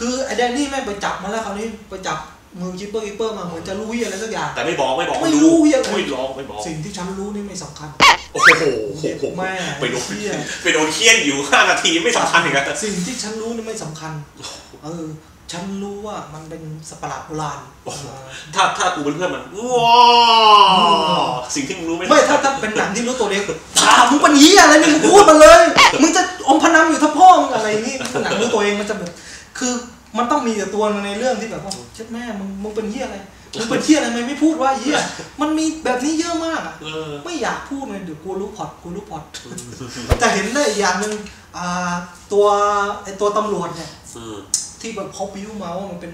คือไอ้แดนนี่แม่งไปจับมาแล้วคราวนี้ไปจับมือจิปเปอร์กิปเปอร์มาเหมือนจะรู้อะไรสักอย่างแต่ไม่บอกไม่บอกไม่รู้ยังไม่ร้องไม่บอกสิ่งที่ฉันรู้นี่ไม่สำคัญโอ้โหผมแม่ไปโดนเขี้ยนไปโดนเขี้ยนอยู่ห้านาทีไม่สำคัญอีกแล้วสิ่งที่ฉันรู้นี่ไม่สำคัญเออฉันรู้ว่ามันเป็นสัตว์ประหลาดโบราณถ้าถ้ากูเป็นเพื่อนมันว้าวสิ่งที่มึงรู้ไม่ไม่ถ้าถ้าเป็นหนังที่รู้ตัวเองตามึงเป็นยี่อะไรมึงพูดมาเลยมึงจะอมพนันอยู่ทั้งพ่อมึงอะไรนี่หนังรู้ตัวเองมันจะแบบคือมันต้องมีแต่ตัวในเรื่องที่แบบว่าเช็ดแม่มึงมึงเป็นเหี้ยอะไรมึงเป็นเหี้ยอะไรไม่พูดว่าเหี้ยมันมีแบบนี้เยอะมากอ่ะไม่อยากพูดเลยเดี๋ยวกูรู้พอดกูรู้พอดแต่เห็นได้อีกอย่างหนึ่งตัวไอตัวตำรวจเนี่ยที่แบบเขาพิ้วมาว่ามันเป็น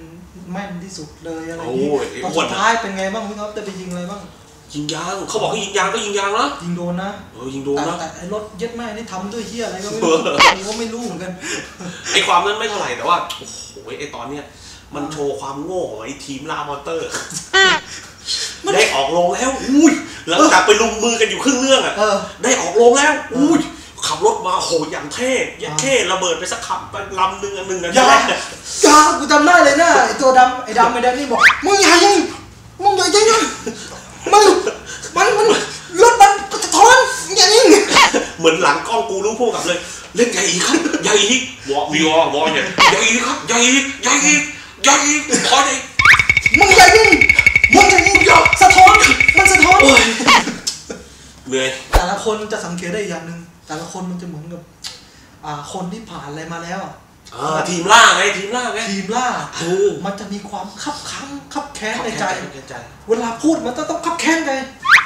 แม่นที่สุดเลยอะไรนี้ตอนสุดท้ายเป็นไงบ้างพี่ครับได้ไปยิงอะไรบ้างยิงยางเขาบอกให้ยิงยางก็ยิงยางนะยิงโดนนะเออยิงโดนนะแต่ไอ้รถเย็ดแม่นี่ทำด้วยเหี้ยอะไรก็ไม่รู้ผมก็ไม่รู้เหมือนกันไอ้ความนั้นไม่เท่าไหร่แต่ว่าโอ้โหไอ้ตอนเนี้ยมันโชว์ความโง่ของไอ้ทีมลามอเตอร์ได้ออกลงแล้วอุ้ยหลังจากไปลุมมือกันอยู่ครึ่งเรื่องอ่ะได้ออกลงแล้วอุ้ยขับรถมาโหอย่างเท่อย่างเท่ระเบิดไปสักขับไปลำหนึ่งอันหนึ่งนะยาจ้ากูจำได้เลยนะไอ้ตัวดำไอ้ดำไอ้แดนนี่บอกมึงอย่ายิงมึงอย่ายิงนะมันมันมันรถมันกระท้อนอย่างนี้เหมือนหลังกล้องกูรู้พวกกับเลยเล่นใหญ่อีกครับใหญ่อีกวอวีวอวอเนี่ยใหญ่อีกครับใหญ่อีกใหญ่อีกใหญ่อีกขออีกมึงใหญ่ยิ่งมึงใหญ่ยิ่งสะท้อนมันสะท้อนเลยแต่ละคนจะสังเกตได้อย่างหนึ่งแต่ละคนมันจะเหมือนกับอ่าคนที่ผ่านอะไรมาแล้วทีมล่าไงทีมล่าไงทีมล่ามันจะมีความคับคั้งคับแค้นในใจเวลาพูดมันต้องคับแค้นใจ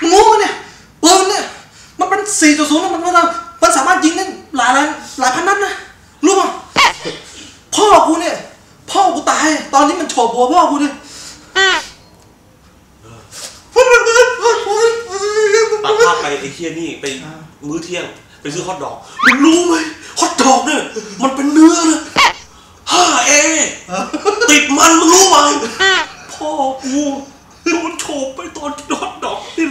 มึงรู้มั้ยเนี่ยปืนเนี่ยมันเป็น สี่จุดศูนย์ มันมันมันสามารถยิงได้หลายหลายพันนัดนะรู้ป่ะพ่อกูเนี่ยพ่อกูตายตอนนี้มันโฉบหัวพ่อกูดิตัดภาพไปไอ้เหี้ยนี่ไปมื้อเที่ยงไปซื้อฮอทดอกมึงรู้ไหมฮอทดอกเนี่ยมันเป็นเนื้อนะฮ่าเอติดมันมึงรู้ไหมพ่อกูโดนโฉบไปตอนฮอทดอกนี่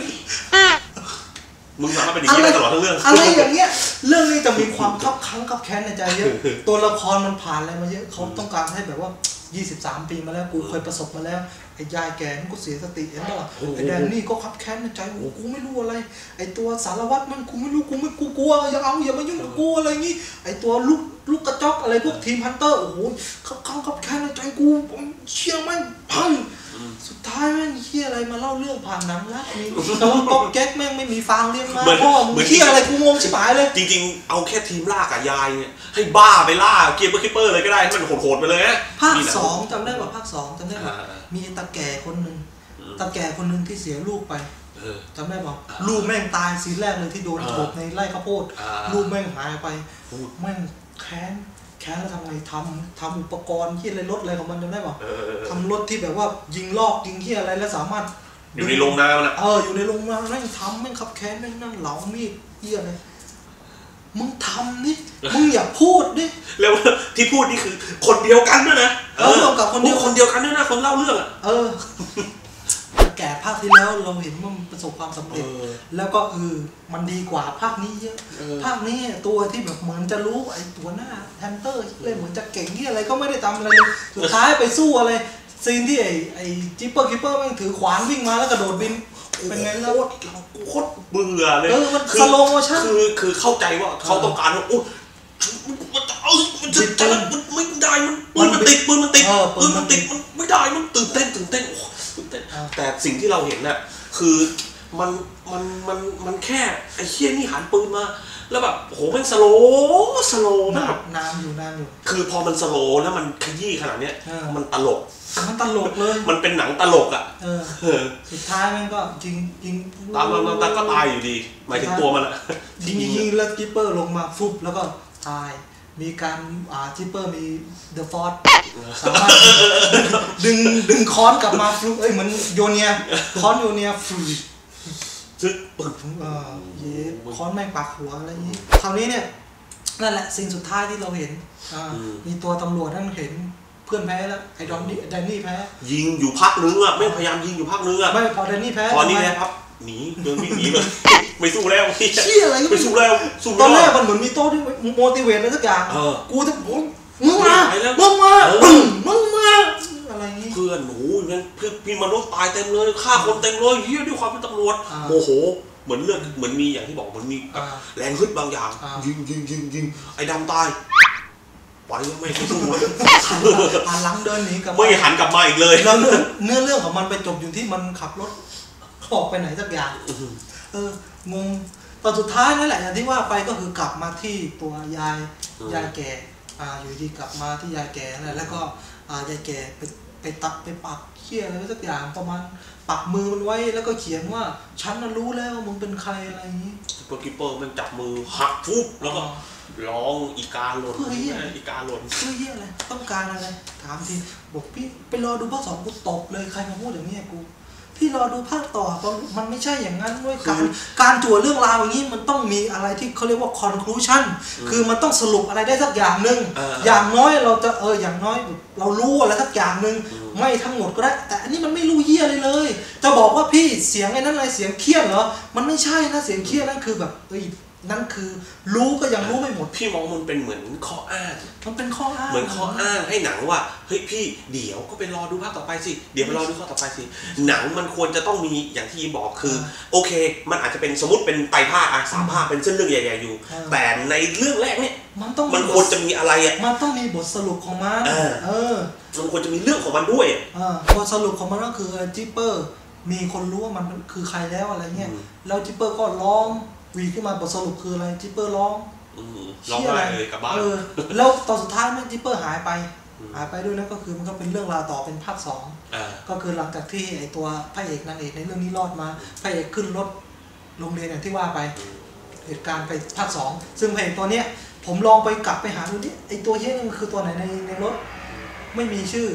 มึงสามารถเป็นอย่างนี้ได้ตลอดทั้งเรื่องอะไรอย่างเงี้ยเรื่องนี้จะมีความคับคั้งคับแค้นในใจเยอะตัวละครมันผ่านอะไรมาเยอะเขาต้องการให้แบบว่ายี่สิบสามปีมาแล้วกูเคยประสบมาแล้วไอ้ยายแกมันก็เสียสติเห็นป่ะไอ้แดนนี่ก็คับแค้นในใจกูไม่รู้อะไรไอ้ตัวสารวัตรมันกูไม่รู้กูไม่กูกลัวอย่าเอาอย่ามายุ่งกับกูอะไรงี้ไอ้ตัวลูกลูกกระจอกอะไรพวกทีมฮันเตอร์โอ้โหคับคั้งคับแค้นในใจกูเชี่ยแม่งพังสุดท้ายแม่งเชี่ยอะไร อะไรมาเล่าเรื่องผ่านหนังละมีแต่ว่าก๊อกแก๊กแม่งไม่มีฟางเรียกมากพ่อมึงเที่ยวอะไรกูงงชิบหายเลยจริงๆเอาแค่ทีมล่ากับยายเนี่ยให้บ้าไปล่าเกียร์เบอร์คิปเปอร์เลยก็ได้ให้มันโหดๆไปเลยนะภาคสองจำได้ป่ะภาคสองจำได้ป่ะมีตาแก่คนหนึ่งตาแก่คนหนึ่งที่เสียลูกไปจำได้ป่ะลูกแม่งตายซีนแรกเลยที่โดนโขกในไร่ข้าวโพดลูกแม่งหายไปแม่งแค้นแค้นแล้วทำไงทำทำอุปกรณ์ที่อะไรรถอะไรของมันจำได้ป่ะทำรถที่แบบว่ายิงลอกยิงที่อะไรแล้วสามารถอยู่ในโรงน้ำนะเอออยู่ในโรงน้ำนั่งทำแม่งขับแค้นแม่งนั่งเหลามีดเอี้ยเลยมึงทำดิมึงอย่าพูดดิแล้วที่พูดนี่คือคนเดียวกันด้วยนะเออรวมกับคนเดียวคนเดียวกันด้วยนะคนเล่าเรื่องอ่ะเออแก่ภาคที่แล้วเราเห็นว่ามันประสบความสำเร็จแล้วก็เออมันดีกว่าภาคนี้เยอะภาคนี้ตัวที่แบบเหมือนจะรู้ไอ้ตัวหน้าแฮนเตอร์เลยเหมือนจะเก่งที่อะไรก็ไม่ได้ทำอะไรเลยสุดท้ายไปสู้อะไรซีนที่ไอ้ไอ้จิปเปอร์คิปเปอร์แม่งถือขวานวิ่งมาแล้วกระโดดบินเป็นไงแล้วเราโคตรเบื่อเลยคือสโลว์โมชั่นคือคือเข้าใจว่าเขาต้องการว่าโอ้มันจะเออมันจะจะมันไม่ได้มันปืนมันติดปืนมันติดปืนมันติดมันไม่ได้มันตื่นเต้นตื่นเต้นแต่สิ่งที่เราเห็นน่ะคือมันมันมันมันแค่ไอ้เชี่ยนี่หันปืนมาแล้วแบบโหมันสโลว์สโลว์แบบนานอยู่นานอยู่คือพอมันสโลว์แล้วมันขยี้ขนาดเนี้ยมันตลกมันตลกเลยมันเป็นหนังตลกอ่ะสุดท้ายมันก็ยิงยิงตามมันก็ตายอยู่ดีหมายถึงตัวมันอ่ะยิงยิงแล้วจิปเปอร์ลงมาฟุบแล้วก็ตายมีการอ่าจิปเปอร์มีเดอะฟอร์ดสามารถดึงดึงค้อนกลับมาฟลุ๊กเอ้ยเหมือนโยเนียค้อนโยเนียฟลุ๊กซึกปึกเออเย็บค้อนแม่งปากหัวอะไรอย่างนี้คราวนี้เนี่ยนั่นแหละสิ่งสุดท้ายที่เราเห็นอ่ามีตัวตำรวจท่านเห็นเพื่อนแพ้แล้วไอ้ดอนนี่แดนนี่แพ้ยิงอยู่พักนึงอ่ะไม่พยายามยิงอยู่พักนึงอ่ะไม่พอแดนนี่แพ้พอนี่แพ้ครับหนีเดินวิ่งหนีเลยไม่สู้แล้วเชี่ยอะไรไม่สู้แล้วตอนแรกมันเหมือนมีโต้ที่โมดิเวทอะไรสักอย่างกูจะผมมึงมามึงมามึงมาอะไรงี้เพื่อนหูงั้นเพื่อนพี่มนุษย์ตายเต็มเลยฆ่าคนเต็มเลยเฮียด้วยความเป็นตำรวจโมโหเหมือนเลือดเหมือนมีอย่างที่บอกมันมีแรงฮึดบางอย่างยิงยิงยิงยิงไอ้ดำตายไปแล้วไม่สู้หันหลังเดินหนีกลับไม่หันกลับมาอีกเลยแล้วเนื้อเรื่องของมันไปจบอยู่ที่มันขับรถออกไปไหนสักอย่างเอองงตอนสุดท้ายนั่นแหละอย่างที่ว่าไปก็คือกลับมาที่ตัวยายยายแก่อ่าอยู่ดีกลับมาที่ยายแก่นั่นแหละแล้วก็อ่ายายแก่ไปไปตักไปปักเขี้ยอะไรสักอย่างประมาณปักมือมันไว้แล้วก็เขียนว่าฉันน่ะรู้แล้วว่ามึงเป็นใครอะไรอย่างนี้โปรกิเปอร์มันจับมือหักฟุบแล้วก็ร้องอีกาหล่นอีกาหล่นเพื่อเหี้ยอะไรต้องการอะไรถามทีบอกพี่ไปรอดูภาคสองกูตบเลยใครมาพูดอย่างนี้กูพี่รอดูภาคต่อเพราะมันไม่ใช่อย่างนั้นด้วยการการจั่วเรื่องราวอย่างนี้มันต้องมีอะไรที่เขาเรียกว่า conclusion คือมันต้องสรุปอะไรได้สักอย่างหนึ่งอย่างน้อยเราจะเอออย่างน้อยเรารู้อะไรสักอย่างหนึ่งไม่ทั้งหมดก็ได้แต่อันนี้มันไม่รู้เหี้ยเลยเลยจะบอกว่าพี่เสียงไอ้นั่นอะไรเสียงเครียดเหรอมันไม่ใช่นะเสียงเครียดนั่นคือแบบเอ้ยนั่นคือรู้ก็ยังรู้ไม่หมดพี่มองมันเป็นเหมือนข้ออ้างมันเป็นข้ออ้างเหมือนข้ออ้างให้หนังว่าเฮ้ยพี่เดี๋ยวก็ไปรอดูภาคต่อไปสิเดี๋ยวไปรอดูข้อต่อไปสิหนังมันควรจะต้องมีอย่างที่บอกคือโอเคมันอาจจะเป็นสมมติเป็นไตรภาคสามภาคเป็นเส้นเรื่องใหญ่ๆอยู่แต่ในเรื่องแรกเนี่ยมันต้องมันควรจะมีอะไรอ่ะมันต้องมีบทสรุปของมันเออมันควรจะมีเรื่องของมันด้วยอ่าบทสรุปของมันก็คือจิปเปอร์มีคนรู้ว่ามันคือใครแล้วอะไรเงี้ยแล้วจิปเปอร์ก็ร้องวีขึ้นมาบทสรุปคืออะไรจิปเปอร์ร้องร้องอะไรเลยกับบ้านแล้วตอนสุดท้ายมันจิปเปอร์หายไปหายไปด้วยนั่นก็คือมันก็เป็นเรื่องราวต่อเป็นภาคสองก็คือหลังจากที่ไอตัวพระเอกนางเอกในเรื่องนี้รอดมาพระเอกขึ้นรถโรงเรียนอย่างที่ว่าไปเหตุการณ์ไปภาคสองซึ่งพระเอกตัวเนี้ยผมลองไปกลับไปหาดูนี่ไอตัวเฮี้ยนี่มันคือตัวไหนในในรถไม่มีชื่อ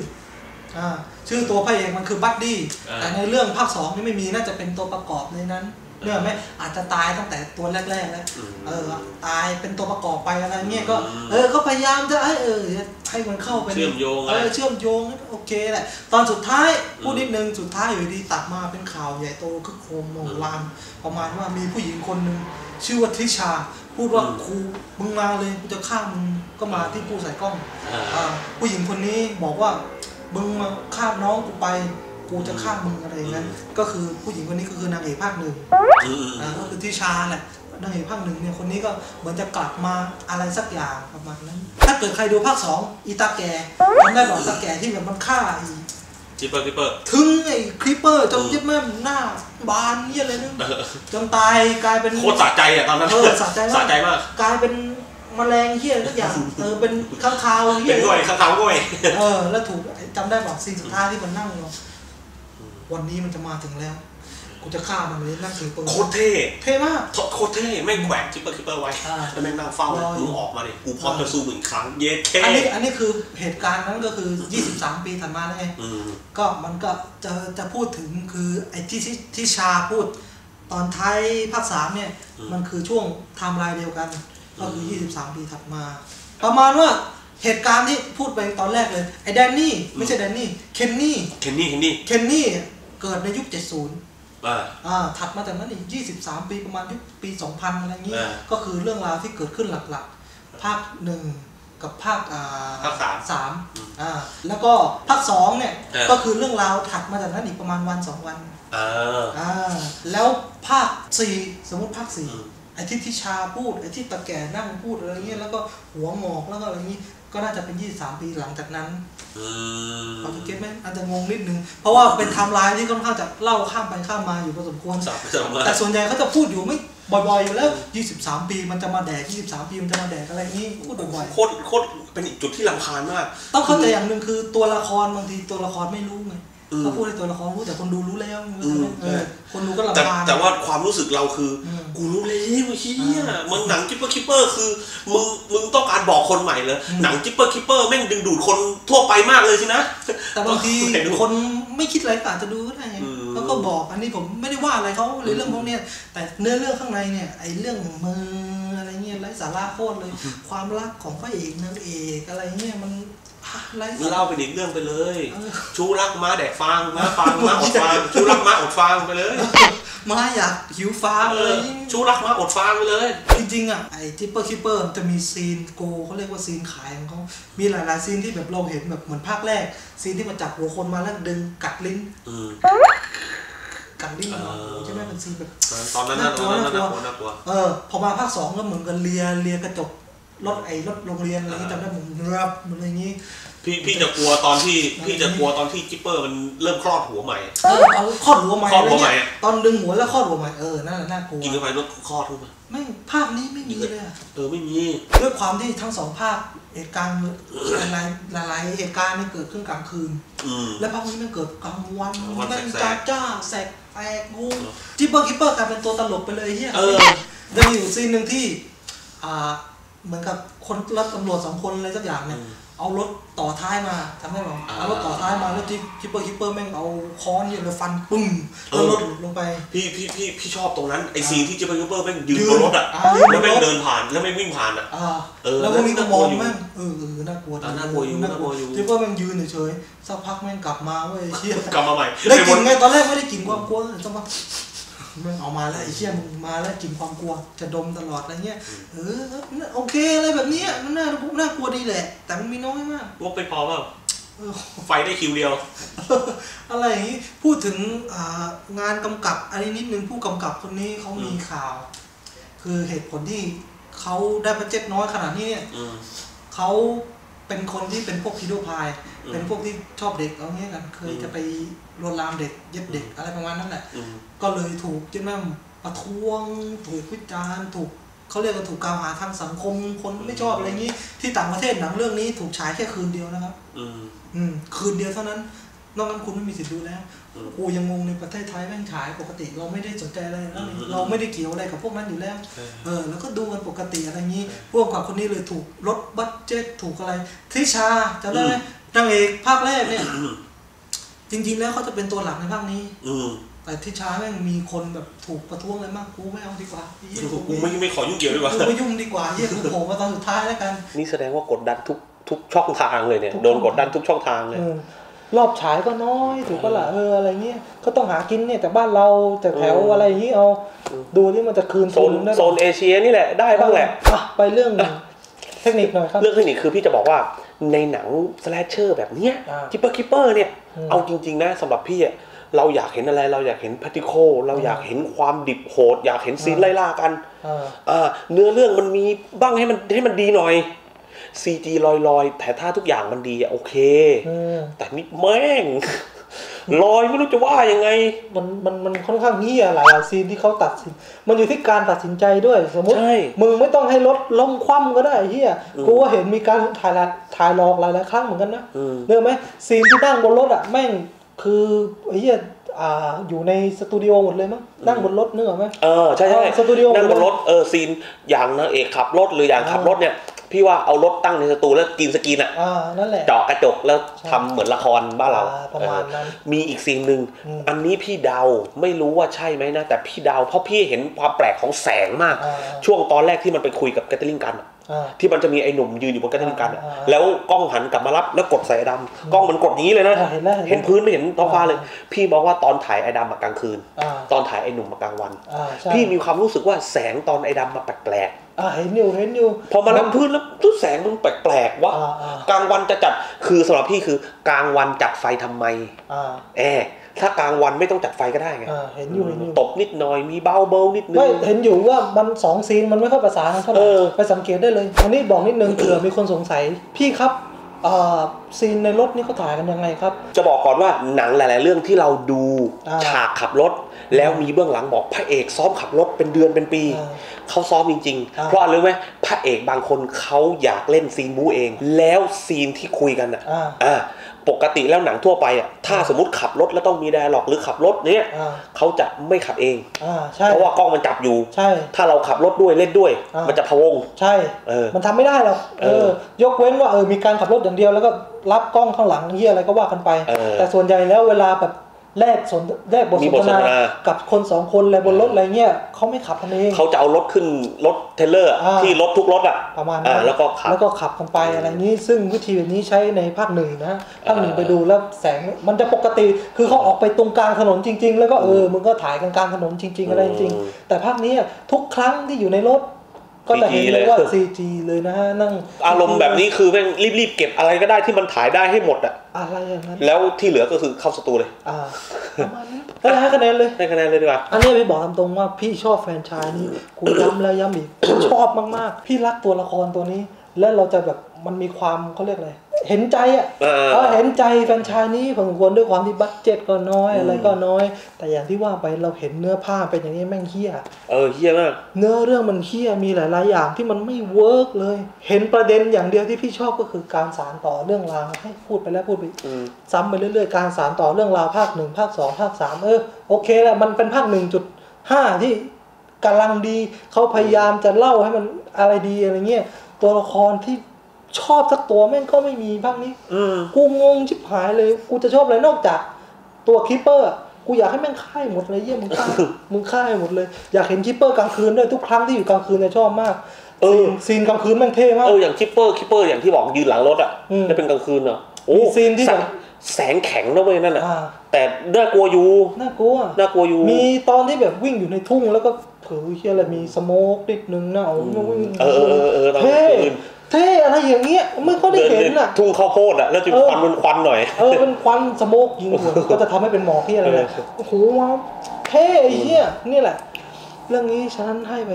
อ่าชื่อตัวพระเอกมันคือบัดดี้แต่ในเรื่องภาคสองนี่ไม่มีน่าจะเป็นตัวประกอบในนั้นเรื่องไหมอาจจะตายตั้งแต่ตัวแรกๆแล้วเออตายเป็นตัวประกอบไปอะไรเงี้ยก็เออเขาพยายามจะให้เออให้มันเข้าไปเชื่อมโยงเออเชื่อมโยงโอเคแหละตอนสุดท้ายพูดนิดนึงสุดท้ายอยู่ดีตัดมาเป็นข่าวใหญ่โตคึกโครมโหมลานประมาณว่ามีผู้หญิงคนหนึ่งชื่อว่าทริชาพูดว่าครูมึงมาเลยกูจะฆ่ามึงก็มาที่ผู้ใส่กล้องผู้หญิงคนนี้บอกว่ามึงมาฆ่าน้องกูไปกูจะฆ่ามึงอะไรนั้นก็คือผู้หญิงคนนี้ก็คือนางเอกภาคหนึ่งก็คือทิชาแหละนางเอกภาคหนึ่งเนี่ยคนนี้ก็เหมือนจะกลับมาอะไรสักอย่างประมาณนั้นถ้าเกิดใครดูภาคสองอีตาแก่จำได้บอกตาแก่ที่แบบมันฆ่าอี จิปเปอร์จิปเปอร์ถึงไอ้คลิปเปอร์จนยิบแม่หน้าบานเยี่ยอะไรนึงจนตายกลายเป็นโคตรสะใจอ่ะตอนนั้นเออสะใจมากสะใจมากกลายเป็นแมลงเยี่ยทุกอย่างเออเป็นข้างคาวเยี่ยด้วยข้างคาวด้วยเออแล้วถูกจำได้บอกซีนสุดท้ายที่มันนั่งอยู่วันนี้มันจะมาถึงแล้วกูจะฆ่ามันเลยนั่งถือปืนโคตรเท่เท่มากโคตรเท่แม่งแขวนจิปเปอร์จิปเปอร์ไว้แล้วแม่งนั่งเฝ้ามึงออกมาดิกูพร้อมจะสู้มึงครั้งเย้เท่อันนี้อันนี้คือเหตุการณ์นั้นก็คือยี่สิบสามปีถัดมาแล้วไงก็มันก็จะจะพูดถึงคือไอ้ที่ที่ชาพูดตอนท้ายภาคสามเนี่ยมันคือช่วงไทม์ไลน์เดียวกันก็คือยี่สิบสามปีถัดมาประมาณว่าเหตุการณ์ที่พูดไปตอนแรกเลยไอ้แดนนี่ไม่ใช่แดนนี่เคนนี่เคนนี่เคนนี่เคนนี่เกิดในยุคเจ็ดสิบอ่าถัดมาจากนั้นอีกยี่สิบสามปีประมาณยุคปีสองพันอะไรเงี้ยก็คือเรื่องราวที่เกิดขึ้นหลักๆภาคหนึ่งกับภาคอ่าภาคสามอ่าแล้วก็ภาคสองเนี่ยก็คือเรื่องราวถัดมาจากนั้นอีกประมาณวันสองวันเอออ่าแล้วภาคสี่สมมุติภาคสี่ไอ้ที่ทิชาพูดไอ้ที่ตะแก่นั่งพูดอะไรเงี้ยแล้วก็หัวงอกแล้วก็อะไรงี้ก็น่าจะเป็นยี่สิบสามปีหลังจากนั้นพอจะเก็ตไหมอาจจะงงนิดนึงเพราะว่าเป็นไทม์ไลน์ที่ค่อนข้างจะเล่าข้ามไปข้ามมาอยู่พอสมควรแต่ส่วนใหญ่เขาจะพูดอยู่ไม่บ่อยๆอยู่แล้วยี่สิบสามปีมันจะมาแดกยี่สิบสามปีมันจะมาแดกอะไรนี้พูดบ่อยๆโคตรโคตรเป็นอีกจุดที่รำคาญมากต้องเข้าใจอย่างหนึ่งคือตัวละครบางทีตัวละครไม่รู้ไงเขาพูดในตัวละครรู้แต่คนดูรู้แล้วคนดูก็รำคาญแต่ว่าความรู้สึกเราคือกูรู้แล้วเฮียมึงหนังจิปเปอร์คิปเปอร์คือมึงมึงต้องการบอกคนใหม่เลยหนังจิปเปอร์คิปเปอร์แม่งดึงดูดคนทั่วไปมากเลยสินะแต่บางทีคนไม่คิดอะไรอาจจะดูก็ได้แล้วก็บอกอันนี้ผมไม่ได้ว่าอะไรเขาเลยเรื่องพวกนี้แต่เนื้อเรื่องข้างในเนี่ยไอเรื่องมืออะไรเงี้ยไร้สาระโคตรเลยความรักของพระเอกนางเอกอะไรเงี้ยมันเล่าไปอีกเรื่องไปเลยชูรักม้าแดกฟางม้าฟางม้าอดฟางชูรักม้าอดฟางไปเลยม้าอยากหิวฟางเลยชูรักม้าอดฟางไปเลยจริงๆอ่ะไอ้จิปเปอร์คิปเปอร์จะมีซีนโกเขาเรียกว่าซีนขายของเขามีหลายๆซีนที่แบบเราเห็นแบบเหมือนภาคแรกซีนที่มาจับหัวคนมาแล้วดึงกัดลิ้นกัดลิ้นใช่ไหมเป็นซีนแบบตอนนั้นน่ากลัวน่ากลัวเออพอมาภาคสองก็เหมือนกันเลียเลียกระจกรถไอ้รถโรงเรียนอะไรจำได้ผมรับอะไรอย่างนี้พี่พี่จะกลัวตอนที่พี่จะกลัวตอนที่จิปเปอร์มันเริ่มคลอดหัวใหม่เออเอาคลอดหัวใหม่คลอดหัวใหม่ตอนดึงหัวแล้วคลอดหัวใหม่เออน่าน่ากลัวกินเข้าไปรถคลอดขึ้นมาไม่ภาพนี้ไม่มีเลยเออไม่มีด้วยความที่ทั้งสองภาพเหตุการณ์หลายหลายหลายเหตุการณ์มันเกิดขึ้นกลางคืนและภาพนี้มันเกิดกลางวันมันจ้าจ้าแสกแตกงูจิปเปอร์คิปเปอร์กลายเป็นตัวตลกไปเลยเฮียเออได้อยู่ซีนหนึ่งที่อ่าเหมือนกับคนรถตำรวจสองคนอะไรสักอย่างเนี่ยเอารถต่อท้ายมาทำได้หรอเอารถต่อท้ายมาแล้วที่คิปเปอร์คิปเปอร์แม่งเอาค้อนเนี่ยแล้วฟันปึ้งแล้วรถลงไปพี่พี่พี่พี่ชอบตรงนั้นไอซีที่คิปเปอร์คิปเปอร์แม่งยืนบนรถอ่ะแล้วแม่งเดินผ่านแล้วแม่งวิ่งผ่านอ่ะแล้วพวกนี้ก็มองแม่งเออเออน่ากลัวน่ากลัวอยู่น่ากลัวอยู่คิปเปอร์แม่งยืนเฉยๆสักพักแม่งกลับมาเว้ยเชี่ยกลับมาใหม่ได้กินไงตอนแรกไม่ได้กินความกลัวจำปะมึงออกมาแล้วไอ้เชี่ยมึงมาแล้วกินความกลัวจะดมตลอดอะไรเงี้ยเออโอเคอะไรแบบนี้มันน่ารู้น่ากลัวดีแหละแต่มันมีน้อยมากวกไปพอเปล่าไฟได้คิวเดียวอะไรอย่างนี้พูดถึงงานกำกับอันนี้นิดนึงผู้กำกับคนนี้เขามีข่าวคือเหตุผลที่เขาได้บัดเจ็ตน้อยขนาดนี้เนี่ยเขาเป็นคนที่เป็นพวกพีโดพายเป็นพวกที่ชอบเด็กเอาเงี้ยกันเคยจะไปลวนลามเด็กเย็บเด็กอะไรประมาณนั้นแหละก็เลยถูกยิ่งแม่ประท้วงถูกวิจารณ์ถูกเขาเรียกว่าถูกกล่าวหาทางสังคมคนไม่ชอบอะไรงี้ที่ต่างประเทศหนังเรื่องนี้ถูกฉายแค่คืนเดียวนะครับอืมคืนเดียวเท่านั้นนอกนั้นคุณไม่มีสิทธิ์ดูแล้วกูยังงงในประเทศไทยแม่งฉายปกติเราไม่ได้สนใจอะไรเราไม่ได้เกี่ยวอะไรกับพวกนั้นอยู่แล้วเออแล้วก็ดูกันปกติอะไรงี้พวกกับคนนี้เลยถูกลดบัดเจ็ตถูกอะไรทิชาจำได้ไหมนางเอกภาคแรกเนี่ยจริงๆแล้วเขาจะเป็นตัวหลักในภาคนี้อืแต่ทิชาแม่งมีคนแบบถูกประท้วงอะไรมากกูไม่เอาดีกว่ากูไม่ไม่ขอยุ่งเกี่ยวดีกว่ากูไม่ยุ่งดีกว่าเฮียกูโผล่มาตอนสุดท้ายแล้วกันนี่แสดงว่ากดดันทุกทุกช่องทางเลยเนี่ยโดนกดดันทุกช่องทางเลยรอบฉายก็น้อยถูกปะล่ะเอออะไรเงี้ยก็ต้องหากินเนี่ยแต่บ้านเราแต่แถวอะไรอย่างงี้เอาดูที่มันจะคืนโซนโซนเอเชียนี่แหละได้บ้างแหละไปเรื่องเทคนิคหน่อยครับเรื่องเทคนิคคือพี่จะบอกว่าในหนังสแลชเชอร์แบบเนี้ยจิปเปอร์คิปเปอร์เนี่ยเอาจริงๆนะสำหรับพี่อะเราอยากเห็นอะไรเราอยากเห็นพาร์ติเคิลเราอยากเห็นความดิบโหดอยากเห็นซีนไล่ล่ากันเนื้อเรื่องมันมีบ้างให้มันให้มันดีหน่อยซีจีลอยๆแต่ถ้าทุกอย่างมันดีอะโอเคแต่นี่แม่ง ลอยไม่รู้จะว่ายังไงมันมันมันค่อนข้างเหี้ยหลายซีนที่เขาตัดสินมันอยู่ที่การตัดสินใจด้วยสมมติมึงไม่ต้องให้รถล้มคว่ำก็ได้เหี้ยกูว่าเห็นมีการถ่ายละถ่ายหลอกหลายๆครั้งเหมือนกันนะเนอะไหมซีนที่นั่งบนรถอ่ะแม่งคือไอ้เหี้ยอ่าอยู่ในสตูดิโอหมดเลยมั้งนั่งบนรถนึกออกไหมเออใช่ใช่สตูดิโอนั่งบนรถเออซีนอย่างนางเอกขับรถหรืออย่างขับรถเนี่ยพี่ว่าเอารถตั้งในสตูแล้วกินสกินอ่ะเจาะกระจกแล้วทำเหมือนละครบ้านเราประมาณนั้นมีอีกสิ่งหนึ่งอันนี้พี่เดาไม่รู้ว่าใช่ไหมนะแต่พี่เดาเพราะพี่เห็นความแปลกของแสงมากช่วงตอนแรกที่มันไปคุยกับแกตลิงกันที่มันจะมีไอ้หนุ่มยืนอยู่บนแกตลิงกันแล้วกล้องหันกลับมารับแล้วกดใส่ไอ้ดำกล้องมันกดนี้เลยนะเห็นพื้นไม่เห็นท้องฟ้าเลยพี่บอกว่าตอนถ่ายไอ้ดำมากลางคืนตอนถ่ายไอ้หนุ่มมากลางวันพี่มีความรู้สึกว่าแสงตอนไอ้ดำมาแปลกอ่าเห็นอยู่เห็นอยู่พอมาล้ำพื้นแล้วทุกแสงมันแปลกๆวะกลางวันจะจัดคือสำหรับพี่คือกลางวันจัดไฟทำไมอ่าแอบถ้ากลางวันไม่ต้องจัดไฟก็ได้ไงอ่าเห็นอยู่ตบนิดหน่อยมีเบาเบานิดนึงไม่เห็นอยู่ว่ามันสองซีนมันไม่ค่อยประสานกันเท่าไหร่ไปสังเกตได้เลยอันนี้บอกนิดนึงเผื่อมีคนสงสัยพี่ครับอ่าซีนในรถนี่เขาถ่ายกันยังไงครับจะบอกก่อนว่าหนังหลายๆเรื่องที่เราดูฉากขับรถแล้วมีเบื้องหลังบอกพระเอกซ้อมขับรถเป็นเดือนเป็นปีเขาซ้อมจริงๆเพราะอะไรรู้ไหมพระเอกบางคนเขาอยากเล่นซีนบู๊เองแล้วซีนที่คุยกันอ่ะอ่าปกติแล้วหนังทั่วไปอ่ะถ้าสมมติขับรถแล้วต้องมีไดอะล็อกหรือขับรถเนี้ยเขาจะไม่ขับเองเพราะว่ากล้องมันจับอยู่ถ้าเราขับรถด้วยเล่นด้วยมันจะพะวงใช่มันทำไม่ได้หรอกเออยกเว้นว่าเออมีการขับรถอย่างเดียวแล้วก็รับกล้องข้างหลังเฮียอะไรก็ว่ากันไปแต่ส่วนใหญ่แล้วเวลาแบบแลกสนแลกบทสนทนากับคนสองคนอะไรบนรถอะไรเงี้ยเขาไม่ขับกันเองเขาจะเอารถขึ้นรถเทเลอร์ที่รถทุกรถอ่ะประมาณนั้นแล้วก็ขับแล้วก็ขับกันไปอะไรนี้ซึ่งวิธีแบบนี้ใช้ในภาคหนึ่งนะภาคหนึ่งไปดูแล้วแสงมันจะปกติคือเขาออกไปตรงกลางถนนจริงๆแล้วก็เออมึงก็ถ่ายกลางถนนจริงๆอะไรจริงแต่ภาคนี้ทุกครั้งที่อยู่ในรถก็จะเห็นเลยว่า ซี จี เลยนะฮะนั่งอารมณ์แบบนี้คือแม่งรีบๆเก็บอะไรก็ได้ที่มันถ่ายได้ให้หมดอ่ะอะไรอย่างนั้นแล้วที่เหลือก็คือเข้าสตูเลยอ่าประมาณนี้ได้ให้คะแนนเลยได้คะแนนเลยดีกว่าอันนี้พี่บอกตามตรงว่าพี่ชอบแฟรนไชส์นี้กูย้ำแล้วย้ำอีกชอบมากๆพี่รักตัวละครตัวนี้แล้วเราจะแบบมันมีความเขาเรียกอะไรเห็นใจอ่ะเขาเห็นใจแฟรนไชส์นี้ผมควรด้วยความที่บัดเจ็ตก็น้อยอะไรก็น้อยแต่อย่างที่ว่าไปเราเห็นเนื้อผ้าเป็นอย่างนี้แม่งเฮี้ยเออเฮี้ยมากเนื้อเรื่องมันเฮี้ยมีหลายๆอย่างที่มันไม่เวิร์กเลยเห็นประเด็นอย่างเดียวที่พี่ชอบก็คือการสานต่อเรื่องราวให้พูดไปแล้วพูดไปซ้ำไปเรื่อยๆการสานต่อเรื่องราวภาคหนึ่งภาคสองภาคสามเออโอเคแหละมันเป็นภาคหนึ่งจุดห้าที่กำลังดีเขาพยายามจะเล่าให้มันอะไรดีอะไรเงี้ยตัวละครที่ชอบสักตัวแม่งก็ไม่มีบ้างนี้กูงงชิบหายเลยกูจะชอบอะไรนอกจากตัวคิปเปอร์กูอยากให้แม่งฆ่าหมดเลยเยี่ยมมึงฆ่ามึงฆ่าหมดเลยอยากเห็นคิปเปอร์กลางคืนด้วยทุกครั้งที่อยู่กลางคืนจะชอบมากเออซีนกลางคืนแม่งเท่มากเอออย่างคิปเปอร์คิปเปอร์อย่างที่บอกยืนหลังรถอ่ะแล้วเป็นกลางคืนเหรอโอ้ซีนที่แสงแข็งนะเว้ยนั่นอ่ะแต่น่ากลัวอยู่น่ากลัวน่ากลัวอยู่มีตอนที่แบบวิ่งอยู่ในทุ่งแล้วก็เผยเฮียอะไรมีสโมกนิดนึงนะเอาเออเออเออตอนคืนเท่อะไรอย่างเงี้ยไม่ค่อยได้เห็นอ่ะทุ่งข้าวโพดอ่ะแล้วจะควันเป็นควันหน่อยเออเป็นควันสโมกยิงหัวก็จะทำให้เป็นหมอกที่อะไรเนี่ยโอ้โหเท่ไอ้เหี้ยนี่แหละเรื่องนี้ฉันให้ไป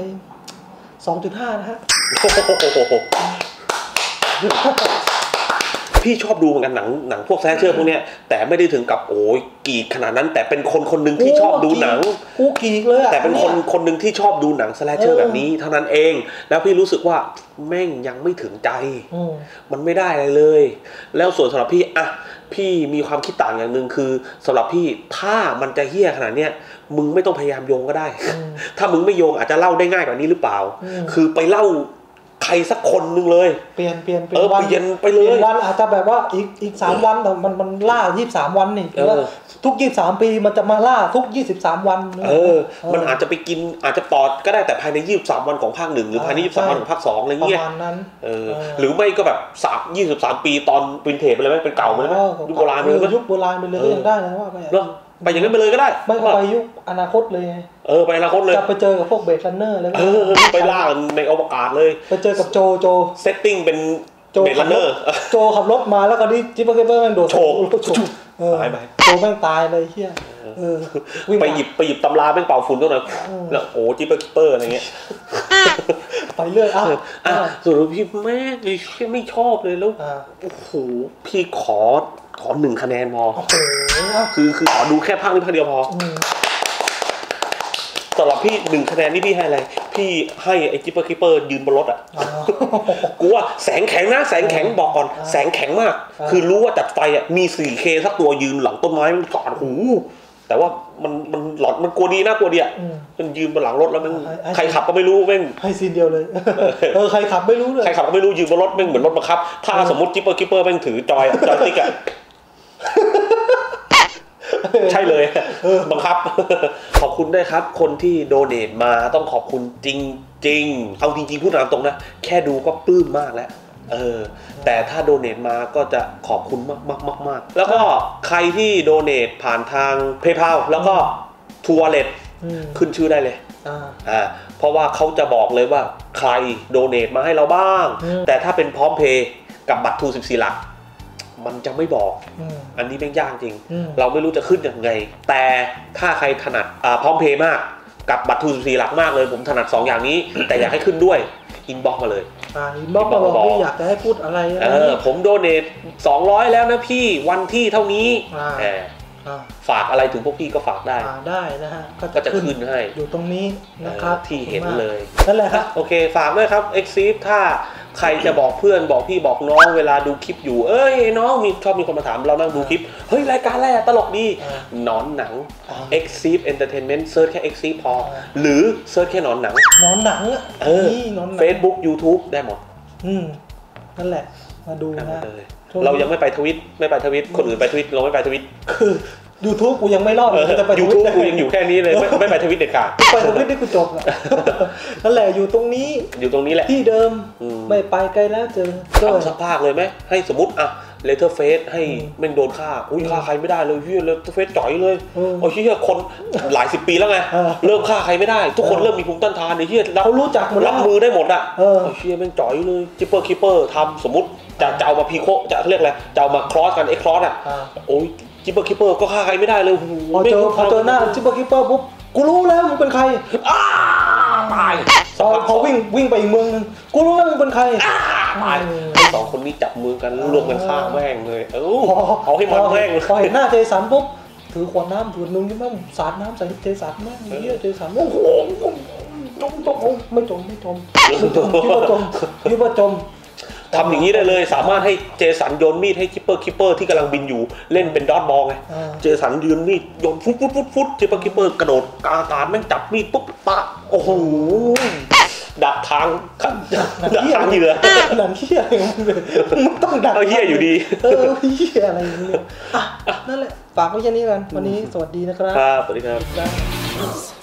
สองจุดห้า นะฮะพี่ชอบดูเหมือนกันหนังหนังพวกแซชเชอร์พวกเนี้ยแต่ไม่ได้ถึงกับโอ้ยกีดขนาดนั้นแต่เป็นคนคนหนึ่งที่ชอบดูหนังกูกีดเลยแต่เป็นคนคนหนึ่งที่ชอบดูหนังแซชเชอร์แบบนี้เท่านั้นเองแล้วพี่รู้สึกว่าแม่งยังไม่ถึงใจมันไม่ได้อะไรเลยแล้วส่วนสำหรับพี่อะพี่มีความคิดต่างอย่างหนึ่งคือสำหรับพี่ถ้ามันจะเฮี้ยขนาดเนี้ยมึงไม่ต้องพยายามโยงก็ได้ถ้ามึงไม่โยงอาจจะเล่าได้ง่ายกว่านี้หรือเปล่าคือไปเล่าใครสักคนนึงเลยเปลี่ยนเปลี่ยนเปลี่ยนวันเปลี่ยนไปเลยวันอาจจะแบบว่าอีกอีกสามวันแต่มันมันล่ายี่สิบสามวันนี่แล้วทุกยี่สิบสามปีมันจะมาล่าทุกยี่สิบสามวันเออมันอาจจะไปกินอาจจะตอดก็ได้แต่ภายในยี่สิบสามวันของภาคหนึ่งหรือภายในยี่สิบสามวันของภาคสองอะไรเงี้ยประมาณนั้นเออหรือไม่ก็แบบสามยี่สิบสามปีตอนวินเทจไปเลยไหมเป็นเก่าไปเลยไหมยุคโบราณไปเลยยุคโบราณไปเลยก็ยังได้นะว่าไปไปอย่างนั้นไปเลยก็ได้ไม่ไปยุคอนาคตเลยเออไปอนาคตเลยจะไปเจอกับพวกเบสแลนเนอร์เลยเออไปล่าในอวกาศเลยไปเจอกับโจโจเซตติ้งเป็นเบสแลนเนอร์โจขับรถมาแล้วก็นี่จิ๊บเก็บเบิ้ลโดดโฉบตายไปโจแม่งตายเลยเฮียเออไปหยิบไปหยิบตำราแม่งเป่าฝุ่นตัวหน่อยแล้วโอ้จิ๊บเก็บอะไรเงี้ยไปเรื่อยอ่ะอ่ะส่วนพี่แม่งไม่ชอบเลยแล้วโอ้โหพี่ขอ ขอหนึ่งคะแนนพอคือคือขอดูแค่ภาคนี้ภาคเดียวพอสำหรับพี่หนึ่งคะแนนนี่พี่ให้อะไรพี่ให้ไอ้จิปเปอร์คิปเปอร์ยืนบนรถอ่ะกูว่าแสงแข็งนะแสงแข็งบอกก่อนแสงแข็งมากคือรู้ว่าจัดไฟอ่ะมี สี่เค สักตัวยืนหลังต้นไม้มันกอดหูแต่ว่ามันมันหลอดมันกลัวดีน่ากลัวดีอ่ะมันยืนบนหลังรถแล้วมันใครขับก็ไม่รู้แม่งให้ซีนเดียวเลยเออใครขับไม่รู้เลยใครขับก็ไม่รู้ยืนบนรถแม่งเหมือนรถบังคับถ้าสมมติจิปเปอร์คิปเปอร์แม่งถือจอยจอยติ๊กอ่ะใช่เลยบังคับขอบคุณด้วยครับคนที่โดเนทมาต้องขอบคุณจริงๆเอาจริงๆพูดตามตรงนะแค่ดูก็ปลื้มมากแล้วเออแต่ถ้าโดเนทมาก็จะขอบคุณมากๆๆแล้วก็ใครที่โดเนทผ่านทาง เพย์พาล แล้วก็ ทรู วอลเล็ต ขึ้นชื่อได้เลยอ่าเพราะว่าเขาจะบอกเลยว่าใครโดเนทมาให้เราบ้างแต่ถ้าเป็นพร้อมเพย์กับบัตรทูสิบสี่หลักมันจะไม่บอก อ, อันนี้เป็นยากจริงเราไม่รู้จะขึ้นยังไงแต่ถ้าใครถนัดพร้อมเพย์มากกับบัตรทูสิบสี่หลักมากเลยผมถนัดสองอย่างนี้ แต่อยากให้ขึ้นด้วยอินบ็อกมาเลยอินบ็อกมาบอกพี่อยากจะให้พูดอะไรเออผมโดเนทสองร้อยแล้วนะพี่วันที่เท่านี้ฝากอะไรถึงพวกพี่ก็ฝากได้ได้นะฮะก็จะขึ้นให้อยู่ตรงนี้นะครับที่เห็นเลยนั่นแหละครับโอเคฝากด้วยครับ เอ็กซีฟ ถ้าใครจะบอกเพื่อนบอกพี่บอกน้องเวลาดูคลิปอยู่เอ้ยน้องมีชอบมีคนมาถามเรานั่งดูคลิปเฮ้ยรายการแรกตลกดีหนอนหนัง เอ็กซีฟ Entertainment เซิร์ชแค่ เอ็กซีฟ พอหรือเซิร์ชแค่หนอนหนังหนอนหนังเออ เฟซบุ๊ก ยูทูบ ได้หมดอืมนั่นแหละมาดูนะเรายังไม่ไปทวิตไม่ไปทวิตคนอื่นไปทวิตเราไม่ไปทวิตคือ ยูทูบ กูยังไม่รอดจะไป ยูทูบ กูยังอยู่แค่นี้เลยไม่ไม่ไปทวิตเด็ดขาดไปทวิตได้กูจบอะนั่นแหละอยู่ตรงนี้อยู่ตรงนี้แหละที่เดิมไม่ไปไกลแล้วเจอทำสักภาคเลยไหมให้สมมติอะเลเทอร์เฟสให้แม่งโดนฆ่าอุ้ยฆ่าใครไม่ได้เลยเฮียเลเทอร์เฟสจ่อยเลยโอ้ยเฮียคนหลายสิบปีแล้วไงเริ่มฆ่าใครไม่ได้ทุกคนเริ่มมีภูมิต้านทานไอ้เฮียเขารู้จักมันรับมือได้หมดอะโอ้ยเฮียแม่งจ่อยเลยจิปเปอร์คิปเปอร์ทำสมมติจะจะเอามาพีโคจะเรียกอะไรจะเอามาครอสกันเอ็กครอสอ่ะโอ้ยจิปเปอร์คิปเปอร์ก็ฆ่าใครไม่ได้เลยพอเจอพอเจอหน้าจิปเปอร์คิปเปอร์ปุ๊บกูรู้แล้วมึงเป็นใครตายพอวิ่งวิ่งไปอีกเมืองนึงกูรู้แล้วมึงเป็นใครตายสองคนนี้จับมือกันรวมกันฆ่าแม่งเลยเออเอาให้มันแม่งพอเห็นหน้าเจสันปุ๊บถือขวดน้ำถือนึงที่แม่งสาดน้ำใส่เจสันแม่งเหี้ยเจสันโอ้โหจมจมไม่จมไม่จมไม่จมคิดว่าจมคิดว่าจมทำอย่างนี้ได้เลยสามารถให้เจสันโยนมีดให้คิปเปอร์คิปเปอร์ที่กำลังบินอยู่เล่นเป็นดอทบอลไงเจสันยืนมีดโยนฟุ๊บฟุ๊บฟุ๊บฟุ๊บคิปเปอร์คิปเปอร์กระโดดกลางอากาศแม่งจับมีดปุ๊บปะโอ้โหดักทางขันดักทางเหยื่อนั่นเหี้ยมึงต้องดักเอาเหี้ยอยู่ดีเออเหี้ยอะไรเนี่ยนั่นแหละฝากไว้แค่นี้กันวันนี้สวัสดีนะครับครับสวัสดีครับ